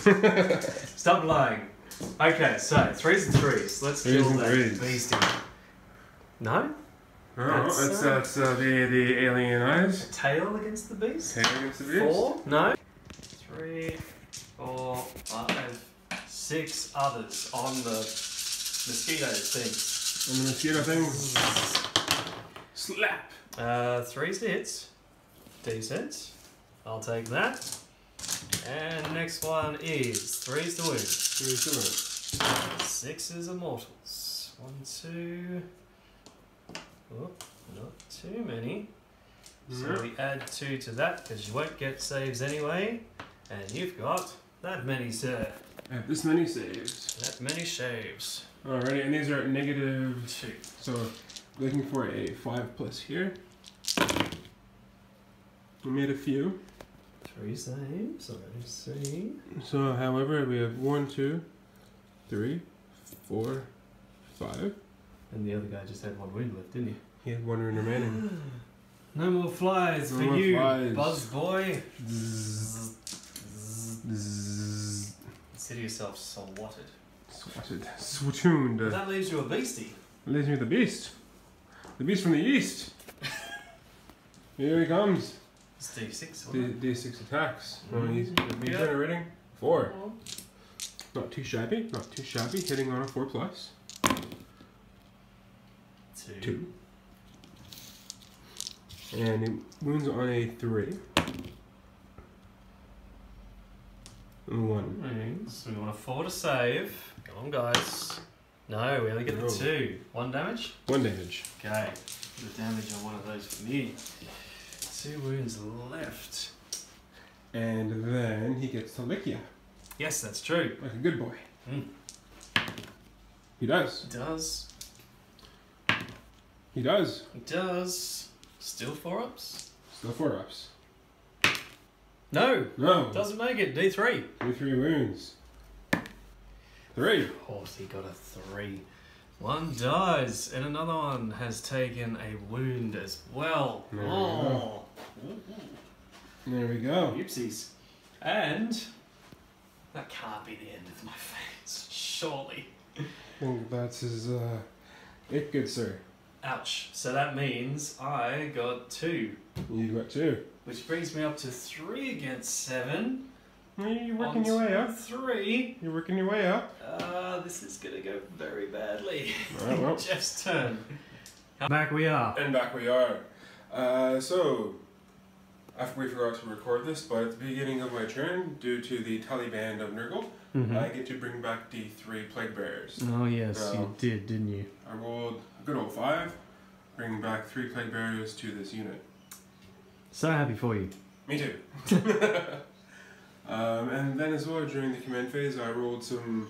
Stop lying. Okay, so threes and threes. Let's threes kill that threes. beast in. No? No, that's, that's, uh, that's uh, the, the alien eyes. Tail against the beast? Tail against the beast? Four? No. Three, four, five, six others on the mosquito thing. And the mosquito thing. Slap! Uh, three's the hits. Decent. I'll take that. And next one is three's the win. Three's the win. Sixes are mortals. One, two. Oh, not too many. So mm-hmm. we add two to that because you won't get saves anyway. And you've got that many, sir. I have this many saves. That many shaves. Alrighty, and these are negative two. So, looking for a five plus here. We made a few. Three saves, already see. So, however, we have one, two, three, four, five. And the other guy just had one wound left, didn't he? He had one wound remaining. No more flies no for more you, flies. Buzz boy. Zzz, zzz, zzz. Consider yourself swatted. Swatted. Swatooned. Well, that leaves you a beastie. Leaves me the beast. The beast from the east. Here he comes. It's D six. D, D six attacks. Mm-hmm. He's generating yeah. four. Oh. Not too shabby. Not too shabby. Hitting on a four plus. Two. Two. And it wounds on a three. One. Mm-hmm. So we want a four to save. Come on, guys. No, we only get no. the two. One damage? One damage. Okay. The damage on one of those for me. Two wounds left. And then he gets to lick you. Yes, that's true. Like a good boy. Mm. He does. He does. He does. He does. Still four ups? Still four ups. No. No. Doesn't make it. D three. D three wounds. Three. Of course he got a three. One dies, and another one has taken a wound as well. There oh. we go. There we go. Oopsies. And that can't be the end of my face, surely. I think that's his, uh, it, good sir. Ouch. So that means I got two. You got two. Which brings me up to three against seven. You're working your way up. Three. You're working your way up. Uh, this is going to go very badly. All right, well. Jeff's turn. Back we are. And back we are. Uh, so, after we forgot to record this, but at the beginning of my turn, due to the Tallyband of Nurgle, mm-hmm. I get to bring back D three Plague Bearers. Oh yes, um, you did, didn't you? I rolled a good old five, bringing back three Plague Bearers to this unit. So happy for you. Me too. um, and then as well, during the command phase, I rolled some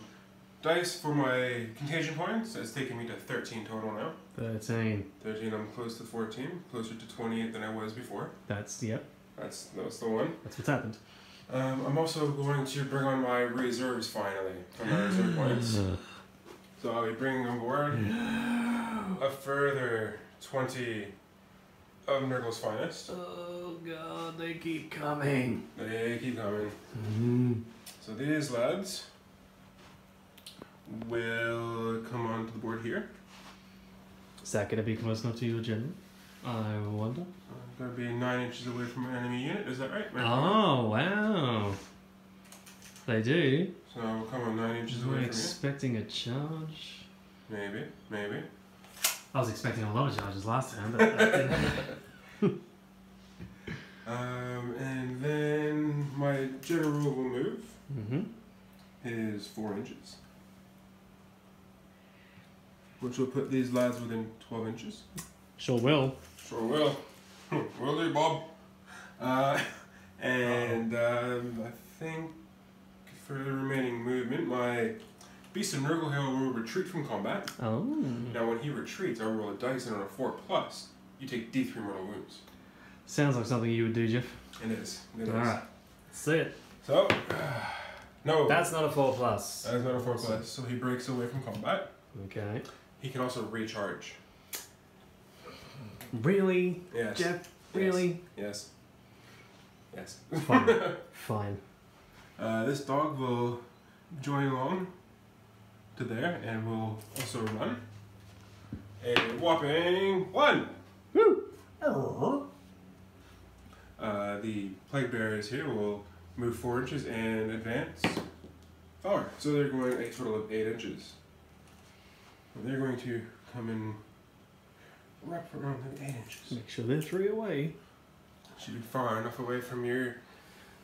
dice for my contagion points. It's taking me to thirteen total now. thirteen. thirteen, I'm close to fourteen, closer to twenty-eight than I was before. That's, yep. That's, that's the one. That's what's happened. Um, I'm also going to bring on my reserves finally, for my reserve points. So I'll be bringing on board a further twenty of Nurgle's finest. Oh god, they keep coming. They keep coming. Mm-hmm. So these lads will come onto the board here. Is that going to be close enough to your general? I wonder. I've got to be nine inches away from my enemy unit, is that right? Right oh, right? Wow. They do. So we'll come on nine inches We're away from you. Expecting a charge? Maybe, maybe. I was expecting a lot of charges last time, but that didn't happen. Um, and then my general will move mm-hmm. is four inches. Which will put these lads within twelve inches. Sure will. Sure will. Will do, Bob. Uh, and um, I think for the remaining movement, my Beast of Nurgle will retreat from combat. Oh. Now when he retreats, I roll a dice and on a four plus, you take D three mortal wounds. Sounds like something you would do, Jeff. It is. It All is. right. That's it. So, uh, no. That's not a four plus. That is not a four plus. So he breaks away from combat. Okay. He can also recharge. Really? Yes. Jeff? Really? Yes. Yes. yes. Fine. Fine. Uh, this dog will join along to there and will also run. A whopping one! Woo! Oh. Uh, the Plague Bearers here will move four inches and advance forward. So they're going a total of eight inches. They're going to come in wrap around the eight inches. Make sure they're three away. Should be far enough away from your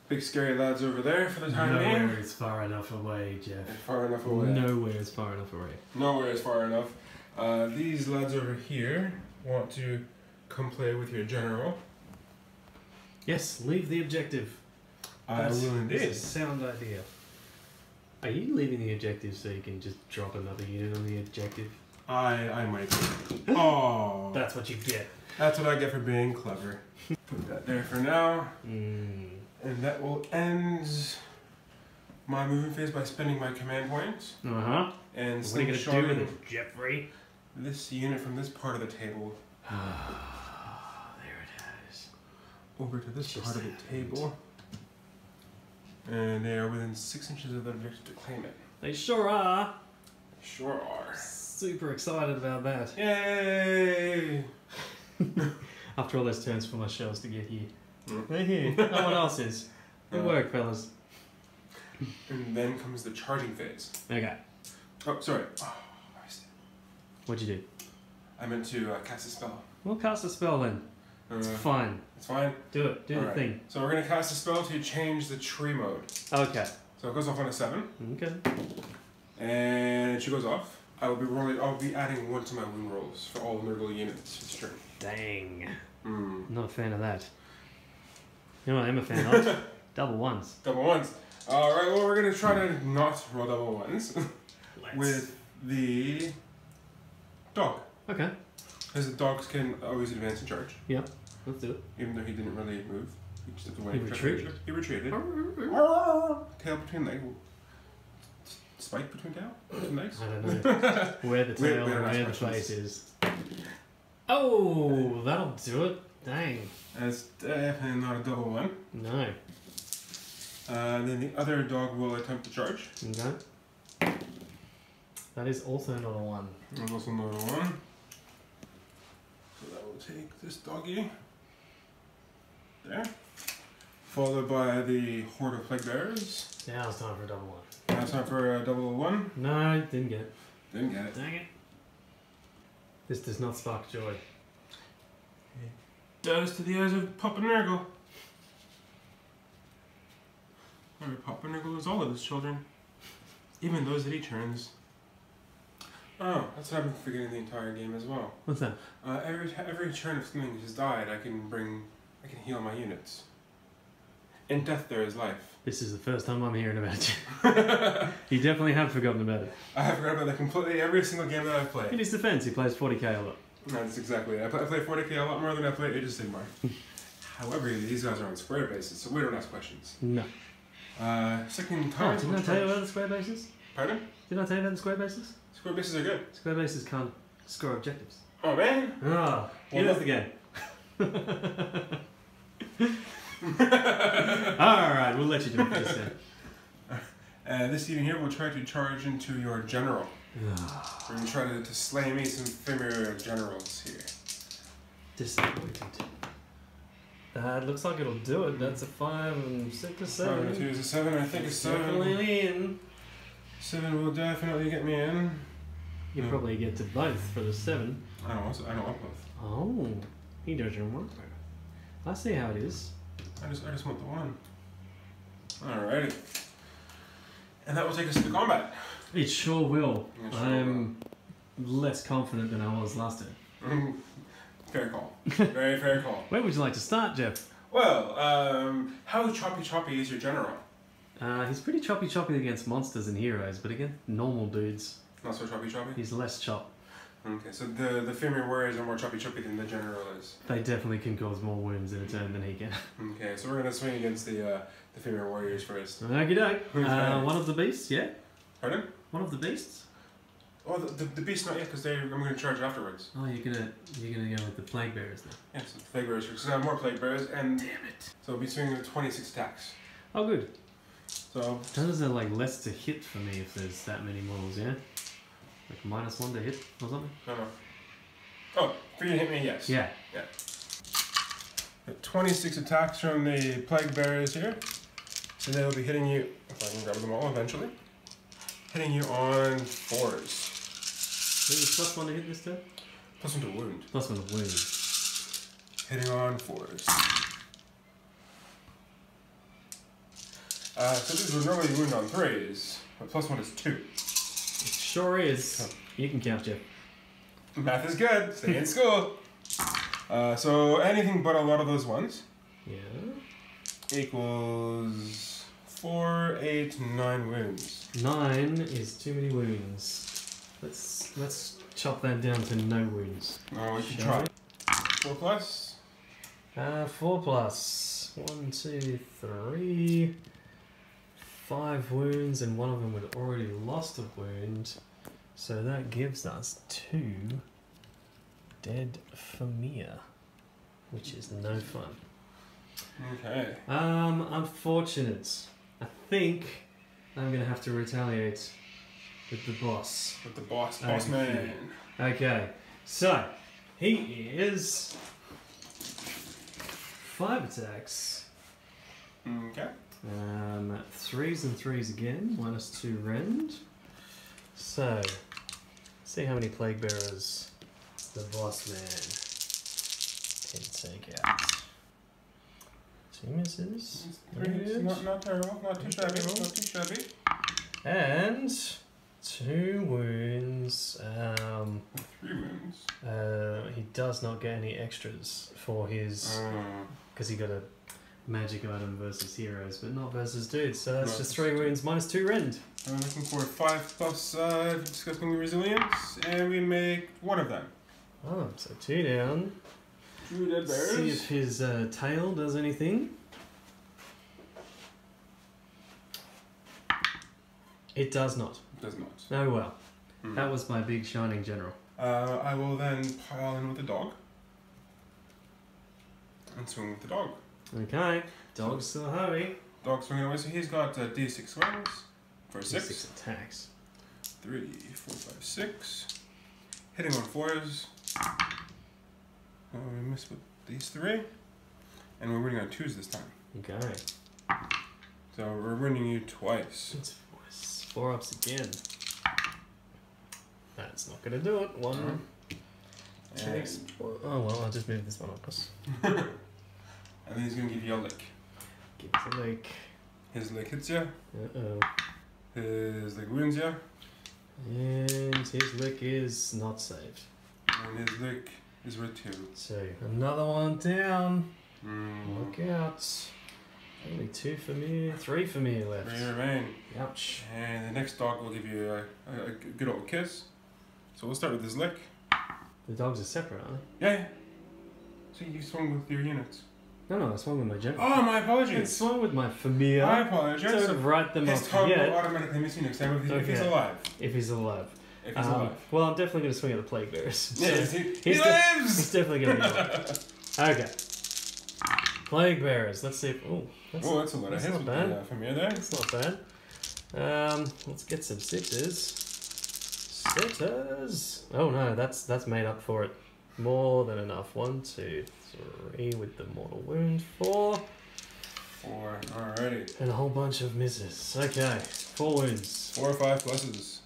big scary lads over there for the time being. Nowhere is far enough away, Jeff. And far enough away. Nowhere is far enough away. Nowhere is far enough. Uh, these lads over here want to come play with your general. Yes, leave the objective. I That's will indeed. That's a sound idea. Are you leaving the objective so you can just drop another unit on the objective? I I might. Oh, that's what you get. That's what I get for being clever. Put that there for now, mm. and that will end my moving phase by spending my command points. Uh huh. And slingshotting Jeffrey this unit from this part of the table. Ah, there it is. Over to this just part of the table. And they are within six inches of their victim to claim it. They sure are. They sure are. Super excited about that. Yay! After all those turns for my shells to get here. Mm. They're here. No one else is. Good work, fellas. And then comes the charging phase. Okay. Oh, sorry. Oh, I missed it. What'd you do? I meant to uh, cast a spell. We'll cast a spell then. It's uh, fine. It's fine? Do it. Do All the right. thing. So we're going to cast a spell to change the tree mode. Okay. So it goes off on a seven. Okay. And she goes off. I will be rolling. I'll be adding one to my wound rolls for all Nurgle units this turn. Dang. Mm. Not a fan of that. You know what I am a fan of? Double ones. Double ones. All right. Well, we're going to try to not roll double ones with the dog. Okay. Because the dogs can always advance and charge. Yep. Let's do it. Even though he didn't really move. He just did the way he retreated. He retreated. Tail between legs. Spike between tail? Between legs? I don't know. Where the tail and where the face is. Oh, that'll do it. Dang. That's definitely not a double one. No. Uh, then the other dog will attempt to charge. Okay. That is also not a one. That's also not a one. So I will take this doggy, there, followed by the horde of plague bearers. Now it's time for a double one. Now it's time for a double one. No, didn't get it. Didn't get it. Dang it. This does not spark joy. It does to the eyes of Papa Nurgle. Remember, Papa Nurgle is all of his children, even those that he turns. Oh, that's what I've been forgetting the entire game as well. What's that? Uh, every every turn of something has died, I can bring, I can heal my units. In death there is life. This is the first time I'm hearing about it. You definitely have forgotten about it. I have forgotten about it completely every single game that I've played. In his defense, he plays forty K a lot. That's exactly it. I play, I play forty K a lot more than I play Age of Sigmar. However, these guys are on square bases, so we don't ask questions. No. Uh, second time. Oh, didn't I tell you about the square bases? Pardon? Didn't I tell you about the square bases? Square bases are good. Square bases can't score objectives. Oh man! Ah, you know the game. Alright, we'll let you do it this time. Uh, this evening here, we'll try to charge into your general. We're going to try to, to slay me some Fimir generals here. Disappointed. That uh, looks like it'll do it. That's a five and six or seven. Five and two is a seven. I think it's a seven. Definitely in. Seven will definitely get me in. You no. probably get to both for the seven. I don't want to, I don't want both. Oh, he doesn't want both. I see how it is. I just, I just want the one. Alrighty. And that will take us to the combat. It sure will. It sure I'm will. less confident than I was last time. Fair call. Very fair call. Where would you like to start, Jeff? Well, um, how choppy choppy is your general? Uh, he's pretty choppy choppy against monsters and heroes, but against normal dudes. Not so choppy choppy? He's less chop. Okay, so the, the Fimir Warriors are more choppy choppy than the general is. They definitely can cause more wounds in a turn than he can. Okay, so we're going to swing against the uh, the Fimir Warriors first. Okie doke. Uh, one of the beasts, yeah? Pardon? One of the beasts? Oh, the, the, the beasts not yet, because I'm going to charge afterwards. Oh, you're going you're gonna to go with the Plague Bearers then? Yes, yeah, so the Plague Bearers, because I have more Plague Bearers, and... Damn it! So we'll be swinging with twenty-six attacks. Oh, good. So... Those are like less to hit for me if there's that many models, yeah? Like minus one to hit or something? No, no. Oh, for you to hit me, yes. Yeah. Yeah. twenty-six attacks from the Plague Bearers here. And they'll be hitting you, if I can grab them all eventually. Hitting you on fours. So it was plus one to hit this turn? Plus one to wound. Plus one to wound. Hitting on fours. Uh, so these would normally wound on threes, but plus one is two. Sure is. Oh. You can count, Jeff. Math is good. Stay in school. Uh, so anything but a lot of those ones. Yeah. Equals four, eight, nine wounds. Nine is too many wounds. Let's let's chop that down to no wounds. Oh, we should try. Four plus. Uh, four plus. One, two, three. Five wounds, and one of them had already lost a wound, so that gives us two dead Fimir, which is no fun. Okay. Um, unfortunate. I think I'm gonna have to retaliate with the boss. With the boss, boss okay. man. Okay, so he is five attacks. Okay. Um, threes and threes again, minus two rend. So, see how many Plague Bearers the boss man can take out. Two misses. Three, not, not terrible, not too shabby, not too shabby. And two wounds. Um, Three wounds. Uh, he does not get any extras for his, because uh. he got a magic item versus heroes, but not versus dudes, so that's no, just three wounds minus two rend. I'm looking for five plus uh, Disgusting Resilience, and we make one of them. Oh, so two down. Two dead bears. See if his uh, tail does anything. It does not. It does not. Oh well. Mm. That was my big shining general. Uh, I will then pile in with the dog. And swing with the dog. Okay, dog's still a hurry. Dog's swinging away, so he's got uh, d six swings for six. D six attacks. Three, four, five, six. Hitting on fours. Oh, we missed with these three. And we're winning on twos this time. Okay. So we're winning you twice. It's four ups again. That's not going to do it. One. And two. Oh, well, I'll just move this one across. And then he's going to give you a lick. Give us a lick. His leg hits you. Uh-oh. His leg wounds you. And his lick is not saved. And his lick is worth two. So, another one down. Mm. Look out. Only two for me, three for me left. Three remain. Ouch. And the next dog will give you a, a, a good old kiss. So we'll start with his lick. The dogs are separate, aren't they? Yeah. So you swung with your units. No, no, I swung with my general. Oh, my apologies. I swung with my familiar. I apologize. Don't so write them off yet. His dog will automatically miss you next time if, he, okay. if he's alive. If he's alive. If he's um, alive. Well, I'm definitely going to swing at the Plague Bearers. Yes, so he, he he's lives! He's definitely going to be alive. Okay. Plague Bearers. Let's see if... Oh, that's, Ooh, that's a lot of hits with the familiar there. That's not bad. Um, let's get some sitters. Sitters! Oh, no, that's that's made up for it. More than enough. One, two, three with the mortal wound. Four. Four. Alrighty. And a whole bunch of misses. Okay. Four wounds. Four or five pluses.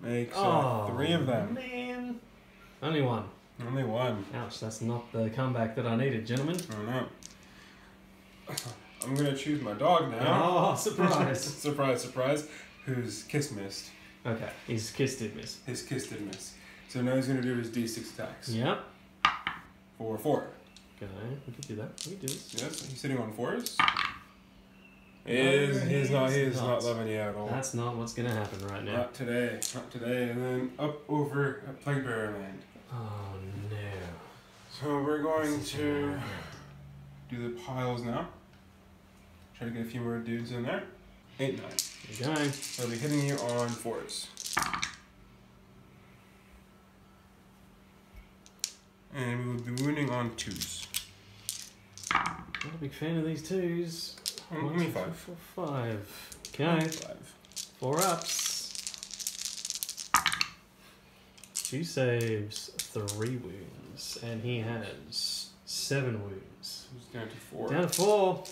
Makes oh, three of them. Man. Only one. Only one. Ouch, that's not the comeback that I needed, gentlemen. Oh no. I'm gonna choose my dog now. Oh, surprise. surprise, surprise. Who's kiss missed. Okay. His kiss did miss. His kiss did miss. So now he's going to do his d six attacks. Yep. Four, four. Okay, we can do that. We can do this. Yes, he's sitting on fours. He is, he is not, he is not loving you at all. That's not what's going to happen right now. Not today, not today. And then up over at Plague Bearer Land. Oh, no. So we're going to do the piles now. Try to get a few more dudes in there. Eight, nine. There you go. They'll be hitting you on fours. And we will be wounding on twos. Not a big fan of these twos. Mm, One, give me five. Two, four, five. Okay. Five. Four ups. Two saves, three wounds. And he has seven wounds. He's down to four. Down to four.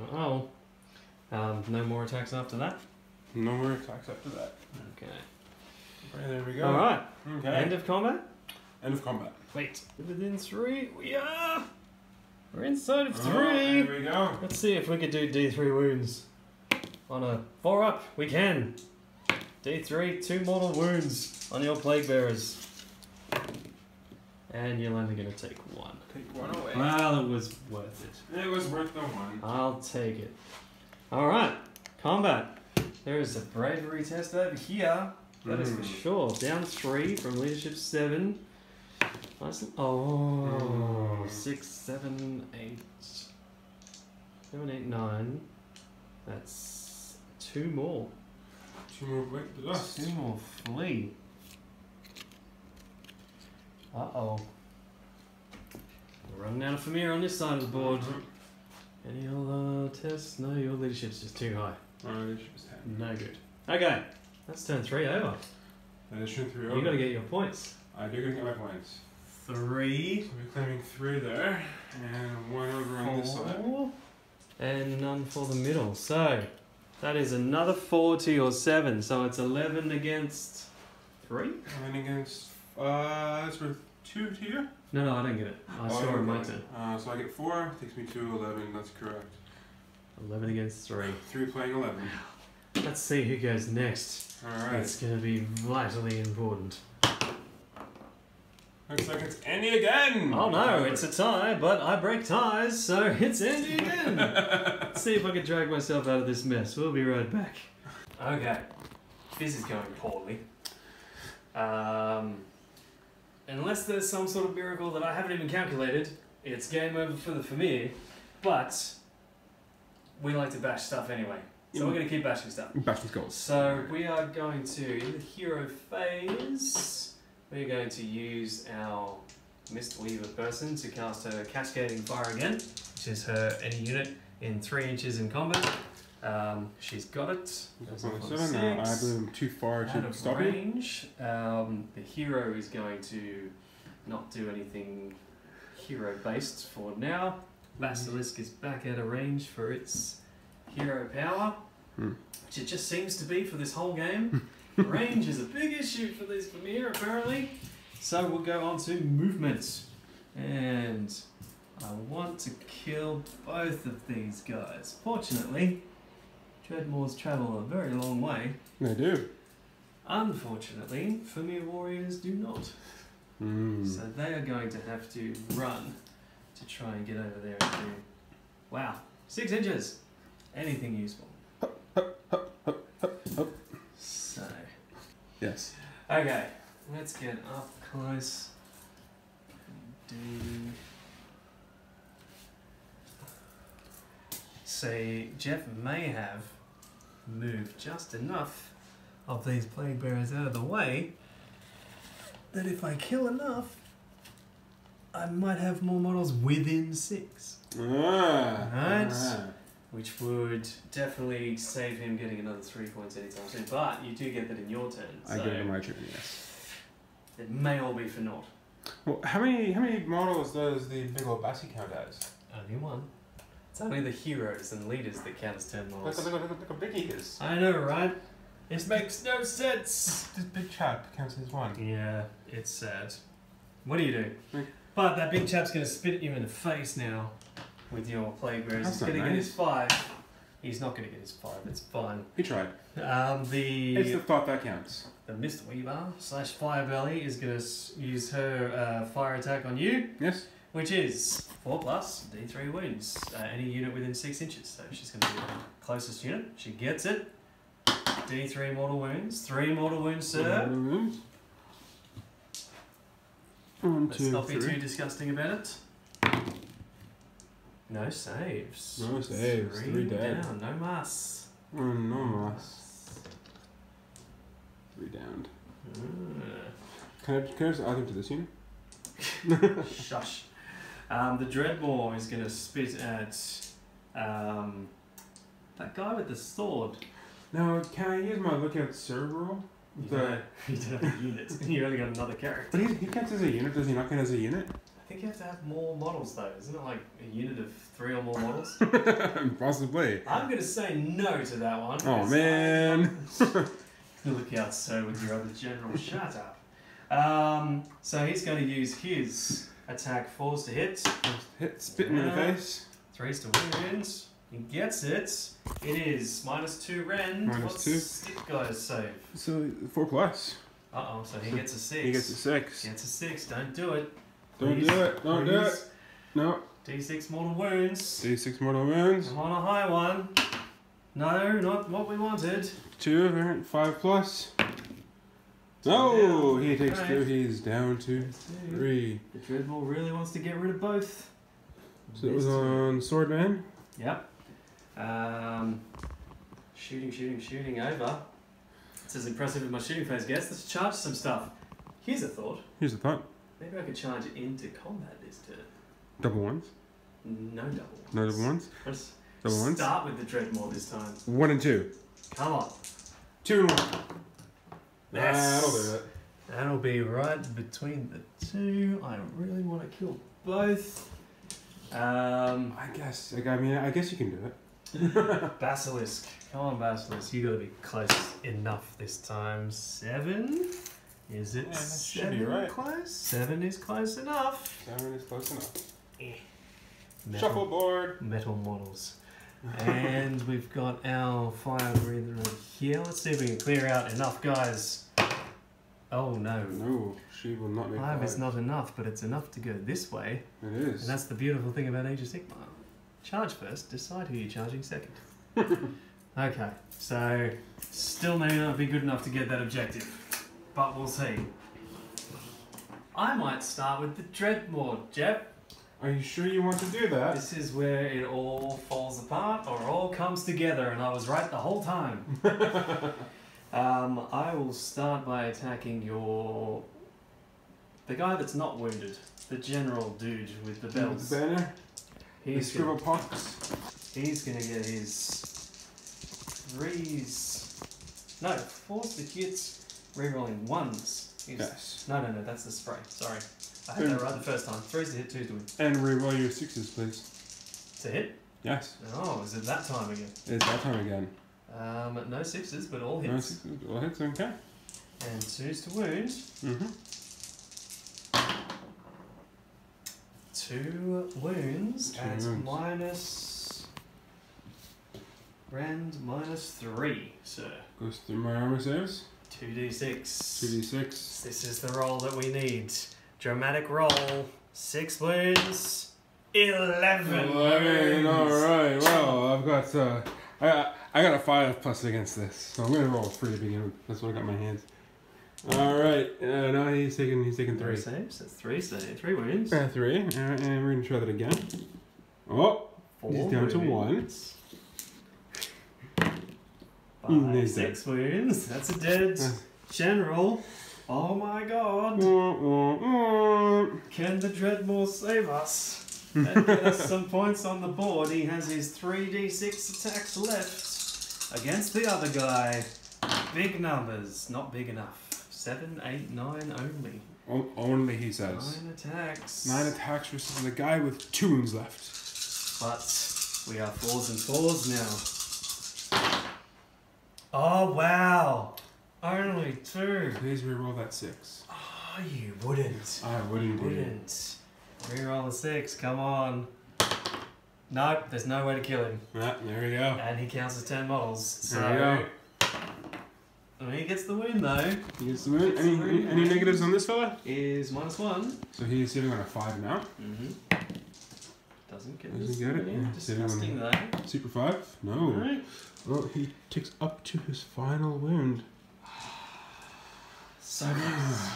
Uh oh. Um, no more attacks after that? No more attacks after that. Okay. Right, there we go. Alright. Okay. End of combat? End of combat. Wait. Within three, we are. We're inside of three. Right, there we go. Let's see if we could do D three wounds. On a four up, we can. D three, two mortal wounds on your Plague Bearers. And you're only going to take one. Take one away. Well, it was worth it. It was worth the one. I'll take it. Alright. Combat. There is a bravery test over here. That mm. is for sure. Down three from leadership seven. Nice. Oh, mm. six, seven, eight, seven, eight, nine. That's two more. Two more left. Two more flee. Uh oh. We're running out of Fimir on this side of the board. Mm-hmm. Any other tests? No, your leadership's just too high. My leadership's ten. No good. Okay, that's turn three over. That is turn three over. You got to get your points. I do gotta get my points. Three. So we're claiming three there, and one over four. On this side. And none for the middle. So, that is another four to your seven. So it's eleven against three? eleven against, uh, that's worth two to you? No, no, I don't get it. I oh, score in my turn. Uh, so I get four, takes me to eleven, that's correct. eleven against three. three playing eleven. Let's see who goes next. Alright. It's gonna be vitally important. Looks like it's Andy again! Oh no, it's a tie, but I break ties, so it's Andy again! Let's see if I can drag myself out of this mess. We'll be right back. Okay, this is going poorly. Um, unless there's some sort of miracle that I haven't even calculated, it's game over for the Fimir, but we like to bash stuff anyway. So we're going to keep bashing stuff. Bashing goals. So we are going to, in the hero phase... we're going to use our Mistweaver person to cast her Cascading Fire again, which is her any unit in three inches in combat. Um, she's got it. Seven, uh, I believe I'm too far out to of stop range. It. Um, the hero is going to not do anything hero based for now. Basilisk is back out of range for its hero power, hmm. which it just seems to be for this whole game. Range is a big issue for these Fimir, apparently. So we'll go on to movement. And I want to kill both of these guys. Fortunately, Dreadmores travel a very long way. They do. Unfortunately, Fimir Warriors do not. Mm. So they are going to have to run to try and get over there and do... Wow, six inches! Anything useful. Hup, hup, hup, hup, hup, hup. So... Yes. Okay, let's get up close. Do... See, Jeff may have moved just enough of these Plague Bearers out of the way that if I kill enough, I might have more models within six. Ah, right? Ah. Which would definitely save him getting another three points anytime soon, but you do get that in your turn. I so get it in my turn, yes. It may all be for naught. Well, how many how many models does the big old Bassi count as? Only one. It's only the heroes and leaders that count as turn models. Look at how big he is. I know, right? This makes no sense. This big chap counts as one. Yeah, it's sad. What do you do? Like, but that big chap's going to spit you in the face now with your Plague Bearers. He's going to get his five. He's not going to get his five. It's fine. He tried. Um, the it's the thought that counts. The Mistweaver slash Firebelly is going to use her uh, fire attack on you. Yes. Which is four plus D three wounds. Uh, any unit within six inches. So she's going to be the closest unit. She gets it. D three mortal wounds. Three mortal wounds, sir. Mm-hmm. One, Let's two, not be three. too disgusting about it. No saves. No saves. Three, three down. down. No mass. Mm, no mass. Three downed. Mm. Can I can I just add them to this unit? Shush. Um, the Dreadmore is going to spit at um, that guy with the sword. Now, can I use my lookout Cerebral? You don't have a unit. You only got another character. But he, he counts as a unit. Does he not count as a unit? I think you have to have more models, though. Isn't it like a unit of three or more models? Possibly. I'm going to say no to that one. Oh, man. The lookout, sir, with your other general. Shut up. Um, so he's going to use his attack. Fours to hit. Hit. Spitting in the face. Threes to wounds. He gets it. It is minus two rend. Minus What's two. Stick guy's save? So four plus. Uh oh. So he so gets a six. He gets a six. He gets a six. Don't do it. Don't Please. do it. Don't Please. do it. No. D six mortal wounds. D six mortal wounds. I'm on a high one. No, not what we wanted. Two, five plus. No, he takes right. two. He's down to three. The Dreadmore really wants to get rid of both. So it was on Swordman. Yep. Um, shooting, shooting, shooting over. It's as impressive as my shooting phase gets. Let's charge some stuff. Here's a thought. Here's a thought. Maybe I could charge into combat this turn. Double ones? No double ones. No double ones? Let's double ones. Start with the Dreadmore this time. One and two. Come on. Two and one. Yes. That'll do it. That'll be right between the two. I really want to kill both. Um, I guess. Like, I mean, I guess you can do it. Basilisk. Come on, Basilisk. You got to be close enough this time. Seven? Is it yeah, seven right. close? Seven is close enough. Seven is close enough. Eh. Metal, Shuffleboard. Metal models. And we've got our fire breather here. Let's see if we can clear out enough guys. Oh no. No, she will not make Five is not enough, but it's enough to go this way. It is. And that's the beautiful thing about Age of Sigmar. Charge first, decide who you're charging second. Okay, so still may not be good enough to get that objective, but we'll see. I might start with the Dreadmore, Jeff. Are you sure you want to do that? This is where it all falls apart or all comes together, and I was right the whole time. um, I will start by attacking your... the guy that's not wounded. The general dude with the bells. The banner? He's the gonna, pox. He's going to get his threes. No, fours to hits, rerolling ones. He's, yes. No, no, no, that's the spray. Sorry. I had that right the first time. Threes to hit, twos to win. And reroll your sixes, please. To hit? Yes. Oh, is it that time again? It's that time again. Um, no sixes, but all hits. No sixes, but all hits, okay. And twos to wound. Mm-hmm. two wounds two at wounds. minus... Rand minus three, sir. Goes through my armor saves. two d six. two d six. This is the roll that we need. Dramatic roll. Six wounds. Eleven. Eleven. All right. Well, I've got. Uh, I I got a five plus against this, so I'm gonna roll three to begin with. That's what I got in my hands. All right. Uh, no, he's taking. He's taking three. Three saves. That's three saves. Three wounds. Uh, three. All right, and we're gonna try that again. Oh, Four he's down wounds. to one. Five, six dead. wounds. That's a dead uh, general. Oh my god. Uh, uh, uh. Can the Dreadmore save us? And get us some points on the board. He has his three d six attacks left against the other guy. Big numbers. Not big enough. Seven, eight, nine only. O only he says. Nine attacks. Nine attacks versus the guy with two wounds left. But we are fours and fours now. Oh wow! Only two. Please reroll that six. Oh, you wouldn't. I wouldn't. You wouldn't. Reroll the six. Come on. Nope. There's no way to kill him. Ah, there we go. And he counts as ten models. So there we go. I mean, he gets the wound though. He gets the wound. Gets any, the wound. Any, any negatives on this fella? Is minus one. So he's sitting on a five now. Mm-hmm. Doesn't get, Doesn't get it. Yeah. Disgusting though. Super five? No. All right. Well, he takes up to his final wound. So close.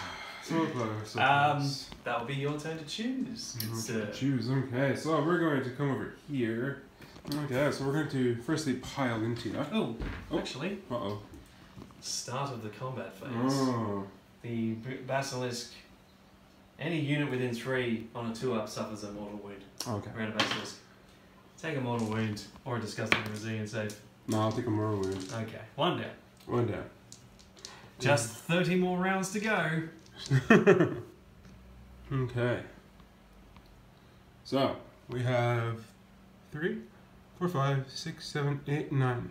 So close. So um, close. That'll be your turn to choose. To choose. Okay. So we're going to come over here. Okay. So we're going to firstly pile into that. Oh, oh. Actually. Uh oh. Start of the combat phase. Oh. The Basilisk. Any unit within three on a two-up suffers a mortal wound. Okay. Round of Take a mortal wound or a disgusting resilience save. No, I'll take a mortal wound. Okay. One down. One down. Just yeah. thirty more rounds to go. Okay. So, we have three, four, five, six, seven, eight, nine.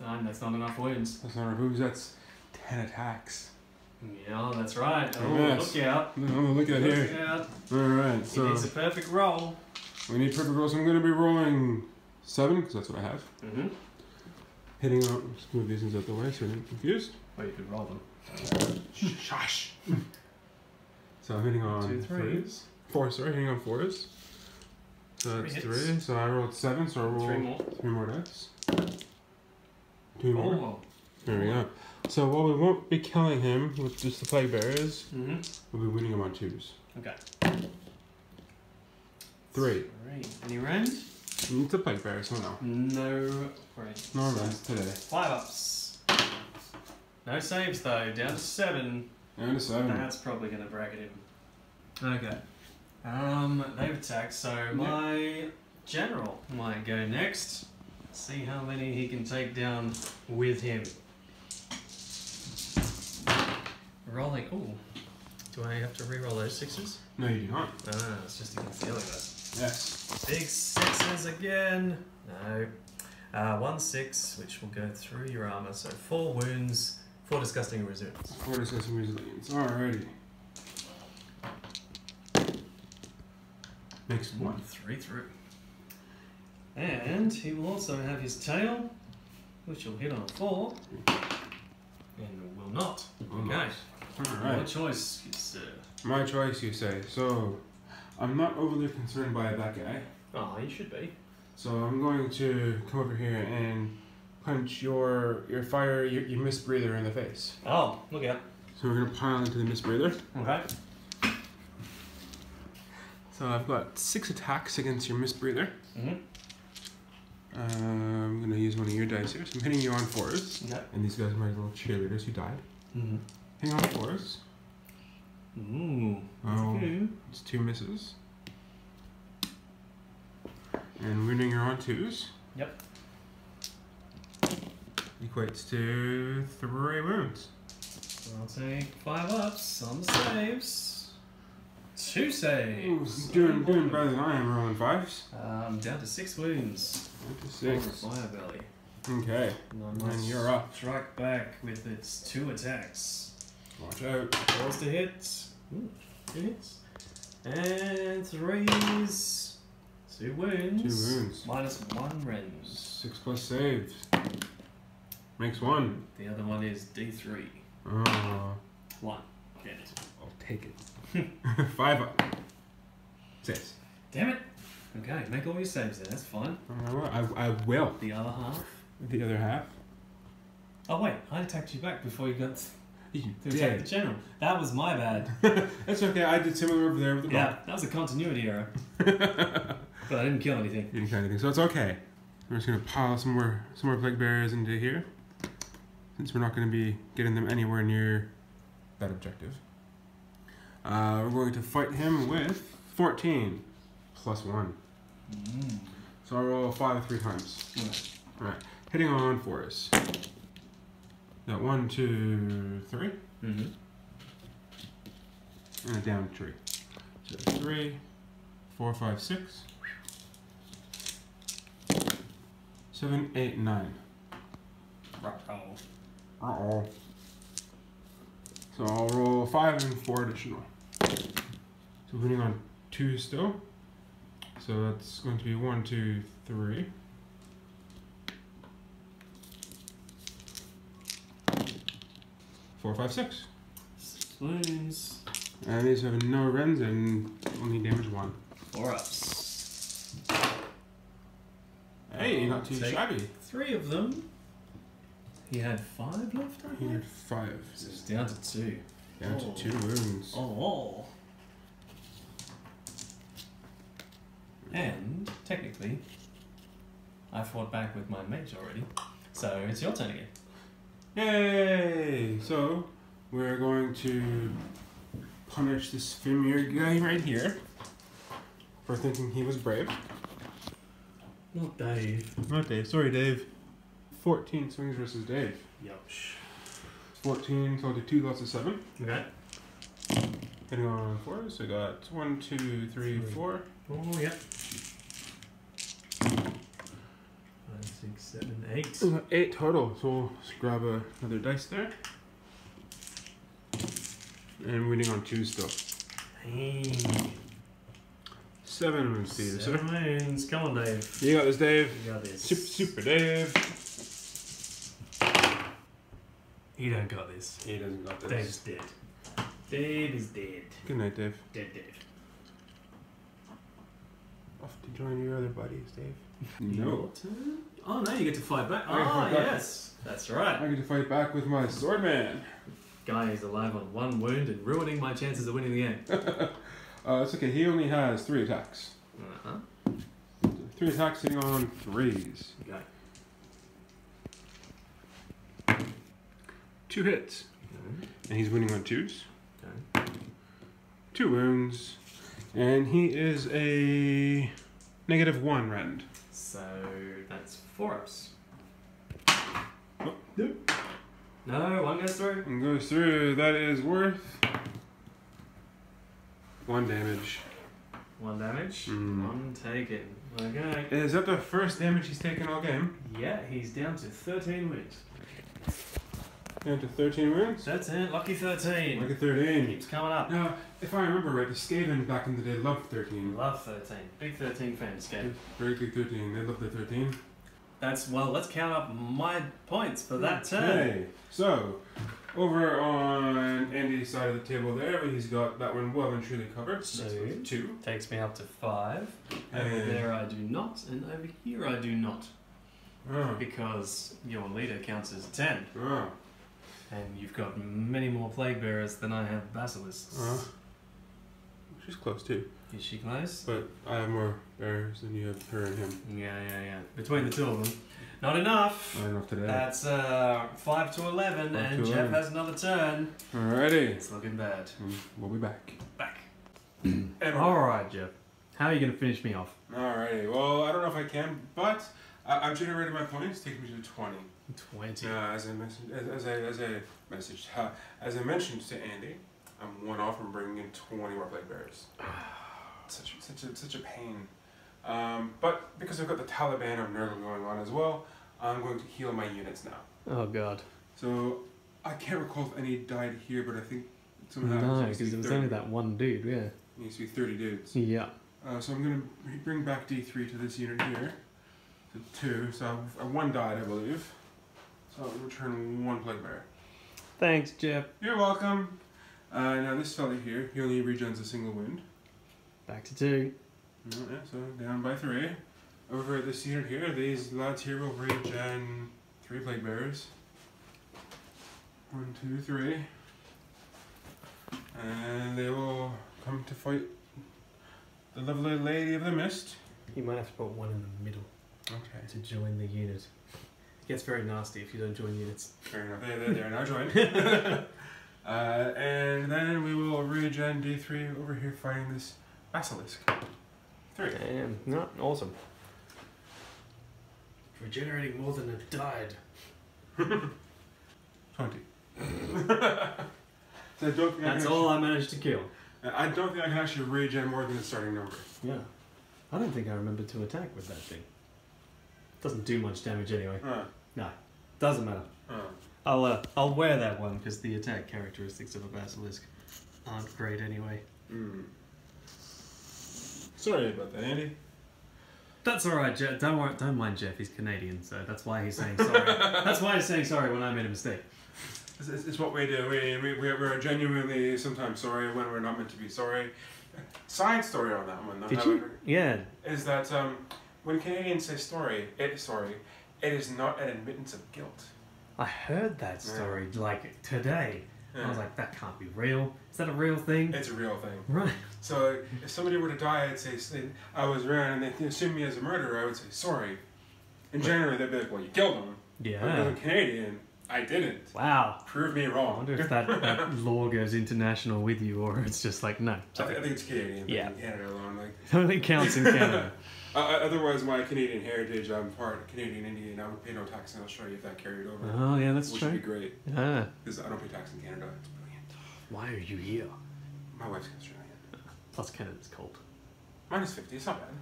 Nine, that's not enough wounds. That's not enough wounds. That's ten attacks. Yeah, that's right. Oh, yes. Look out. No, look out look here. Out. All right, so... It needs a perfect roll. We need perfect rolls. I'm going to be rolling seven, because that's what I have. Mm-hmm. Hitting out... Let's move these ones out the way so we're not confused. Well, you could roll them. Shush! So I'm hitting on Two, threes. threes. Four, sorry. Hitting on fours. So that's three. three. So I rolled seven, so I rolled... Three more. Three more dice. Two Four. more. There we go. So while we won't be killing him with just the Plague Bearers, mm-hmm. we'll be winning him on twos. Okay. Three. Three. Any rounds? It's a Plague Bearer, so no. No rounds. No rounds today. Five ups. No saves though, down to seven. Down to seven. That's probably going to bracket him. Okay. Um, they've attacked, so yeah. my general might go next. See how many he can take down with him. Rolling. Oh, do I have to re-roll those sixes? No, you do not. Ah, it's just against the other guys. Yes. Big sixes again. No. Uh, one six, which will go through your armor. So four wounds, four disgusting resilience. Four disgusting resilience. Alrighty. Next one. Three through. And he will also have his tail, which will hit on a four, and will not. Will okay. Not. Alright. My choice, you say. My choice, you say. So, I'm not overly concerned by that guy. Oh, you should be. So I'm going to come over here and punch your your fire, your, your mist breather in the face. Oh, look out. So we're going to pile into the mist breather. Okay. So I've got six attacks against your mist breather. Mm-hmm. Uh, I'm going to use one of your dice here. So I'm hitting you on fours. Okay. And these guys are my little cheerleaders who died. Mm-hmm. Hang on for us. Ooh. Oh, okay. It's two misses. And wounding her on twos. Yep. Equates to three wounds. So I'll take five ups on the saves. Two saves. Ooh, doing, doing better than I am rolling fives. Um, down to six wounds. Down to six. Firebelly. Okay. Nice. And you're up. Strike back with its two attacks. Watch out. Rolls to hit. Ooh, two hits. And threes. Two wounds. Two wounds. Minus one rend. Six plus saves. Makes one. The other one is D three. Oh. One. Get it. I'll take it. Five up. Six. Damn it. Okay, make all your saves then. That's fine. Alright, I, I will. The other half. The other half. Oh wait, I attacked you back before you got you to did. attack the general. That was my bad. That's okay, I did similar over there with the ball. Yeah, that was a continuity error. But I didn't kill anything. You didn't kill anything, so it's okay. We're just going to pile some more, some more plague barriers into here. Since we're not going to be getting them anywhere near that objective. Uh, we're going to fight him with fourteen. Plus one. Mm. So I roll five three times. Yeah. Alright. Hitting on for us. That one, two, three. Mm-hmm. And a down tree. So three, four, five, six. Seven, eight, nine. Uh-oh. Uh-oh. So I'll roll five and four additional. So hitting on two still. So that's going to be one, two, three. Four, five, six. Six wounds. And these have no rends and only damage one. Four ups. Hey, not too shabby. Three of them. He had five left, I think? He had five. So it's down to two. Down oh. to two wounds. Oh. And, technically, I fought back with my mage already, so it's your turn again. Yay! So, we're going to punish this Fimir guy right here for thinking he was brave. Not Dave. Not Dave. Sorry, Dave. fourteen swings versus Dave. Yush. fourteen, so I'll do two lots of seven. Okay. Hitting on four, so I got one, two, three, three. four. Oh, yep. Five, six, seven, eight. Eight total, so we'll just grab a, another dice there. And winning on two still. Hey. Seven wounds to you, sir. Seven wounds. Come on, Dave. You got this, Dave. You got this. Super, super Dave. You don't got this. He doesn't got this. Dave's dead. Dave is dead. Good night, Dave. Dead, Dave. Off to join your other buddies, Dave. No. Oh, now you get to fight back. Oh, fight back. Yes. That's right. I get to fight back with my swordman. Guy is alive on one wound and ruining my chances of winning the game. uh, it's okay. He only has three attacks. Uh-huh. Three attacks hitting on threes. Okay. Two hits. Okay. And he's winning on twos. Okay. Two wounds. And he is a negative one rend. So that's four ups. Oh, no. No, one goes through. One goes through. That is worth one damage. One damage? Mm. One taken. Okay. Is that the first damage he's taken all game? Yeah, he's down to thirteen wounds. Down to thirteen wounds? That's it, lucky thirteen. Lucky thirteen. Keeps coming up. Now, if I remember right, the Skaven back in the day loved thirteen. Love thirteen. Big thirteen fans, Skaven. Very big thirteen. They love their thirteen. That's, well, let's count up my points for that turn. Okay. So, over on Andy's side of the table there, he's got that one well and truly covered. So, that's two. Takes me up to five. And over there I do not, and over here I do not. Oh. Because your leader counts as ten. Oh. And you've got many more plague bearers than I have basilisks. Uh, she's close too. Is she close? But I have more bearers than you have her and him. Yeah, yeah, yeah. Between the two of them. Not enough. Not enough today. That's uh, five to eleven, five and to Jeff eleven. Has another turn. Alrighty. It's looking bad. We'll be back. Back. Alright, Jeff. How are you going to finish me off? Alrighty. Well, I don't know if I can, but I I've generated my points, taking me to twenty. Twenty. Uh, as I mentioned, as, as I as I messaged, uh, as I mentioned to Andy, I'm one off from bringing in twenty more plague bearers. such such a, such a pain. Um, but because I've got the Tallyband of Nurgle going on as well, I'm going to heal my units now. Oh God. So I can't recall if any died here, but I think somehow. No, because it was only that one dude. Yeah. It needs to be thirty dudes. Yeah. Uh, so I'm going to bring back D three to this unit here. To two. So I've, uh, one died, I believe. So I'll return one Plague Bearer. Thanks, Jeff. You're welcome. Uh, now this fella here, he only regens a single wound. Back to two. Oh, yeah, so down by three. Over at this unit here, these lads here will regen three Plague Bearers. One, two, three. And they will come to fight the lovely Lady of the Mist. You might have to put one in the middle. Okay. To join the unit. It gets very nasty if you don't join units. Fair enough. They're, they're, they're now joined. uh, and then we will regen D three over here fighting this Basilisk. Three. Damn. No, awesome. Regenerating more than it died. twenty. So don't That's I all actually, I managed to kill. I don't think I can actually regen more than the starting number. Yeah. I don't think I remember to attack with that thing. Doesn't do much damage anyway. Uh. No. Doesn't matter. Uh. I'll uh, I'll wear that one because the attack characteristics of a Basilisk aren't great anyway. Mm. Sorry about that, Andy. That's alright, Jeff. Don't worry, don't mind Jeff, he's Canadian, so that's why he's saying sorry. That's why he's saying sorry when I made a mistake. It's, it's, it's what we do. We, we, we're genuinely sometimes sorry when we're not meant to be sorry. Side story on that one, though. Did you? Yeah. Is that um, when Canadians say story, it, sorry, it is not an admittance of guilt. I heard that story, yeah. like, today. Yeah. I was like, that can't be real. Is that a real thing? It's a real thing. Right. So if somebody were to die, I'd say, I was around and they assumed me as a murderer, I would say, sorry. And generally, they'd be like, well, you killed him. Yeah. But as a Canadian, I didn't. Wow. Prove me wrong. I wonder if that, that law goes international with you, or it's just like, no. I, th I think it's Canadian. Yeah. In Canada alone. Like. It only counts in Canada. uh, otherwise, my Canadian heritage, I'm part Canadian Indian, I would pay no tax in Australia if that carried over. Oh, yeah, that's which true. Which would be great. Yeah. Because I don't pay tax in Canada. It's brilliant. Why are you here? My wife's Australian. Plus Canada's cold. Minus fifty, it's not bad.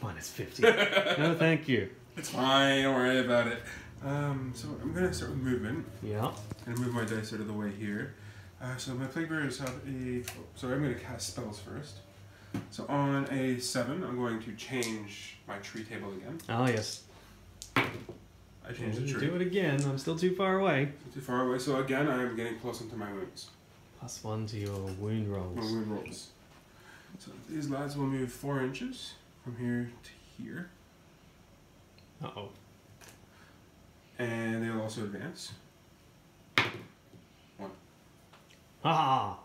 Minus fifty. No, thank you. It's fine, don't worry about it. Um, so I'm going to start with movement. Yeah. And move my dice out of the way here. Uh, so my Plague Bearers have a... Oh, sorry, I'm going to cast spells first. So on a seven, I'm going to change my tree table again. Oh, yes. I changed the tree. Do it again. I'm still too far away. Still too far away. So again, I am getting close into my wounds. Plus one to your wound rolls. My wound rolls. So these lads will move four inches from here to here. Uh-oh. And they'll also advance. One. Ah!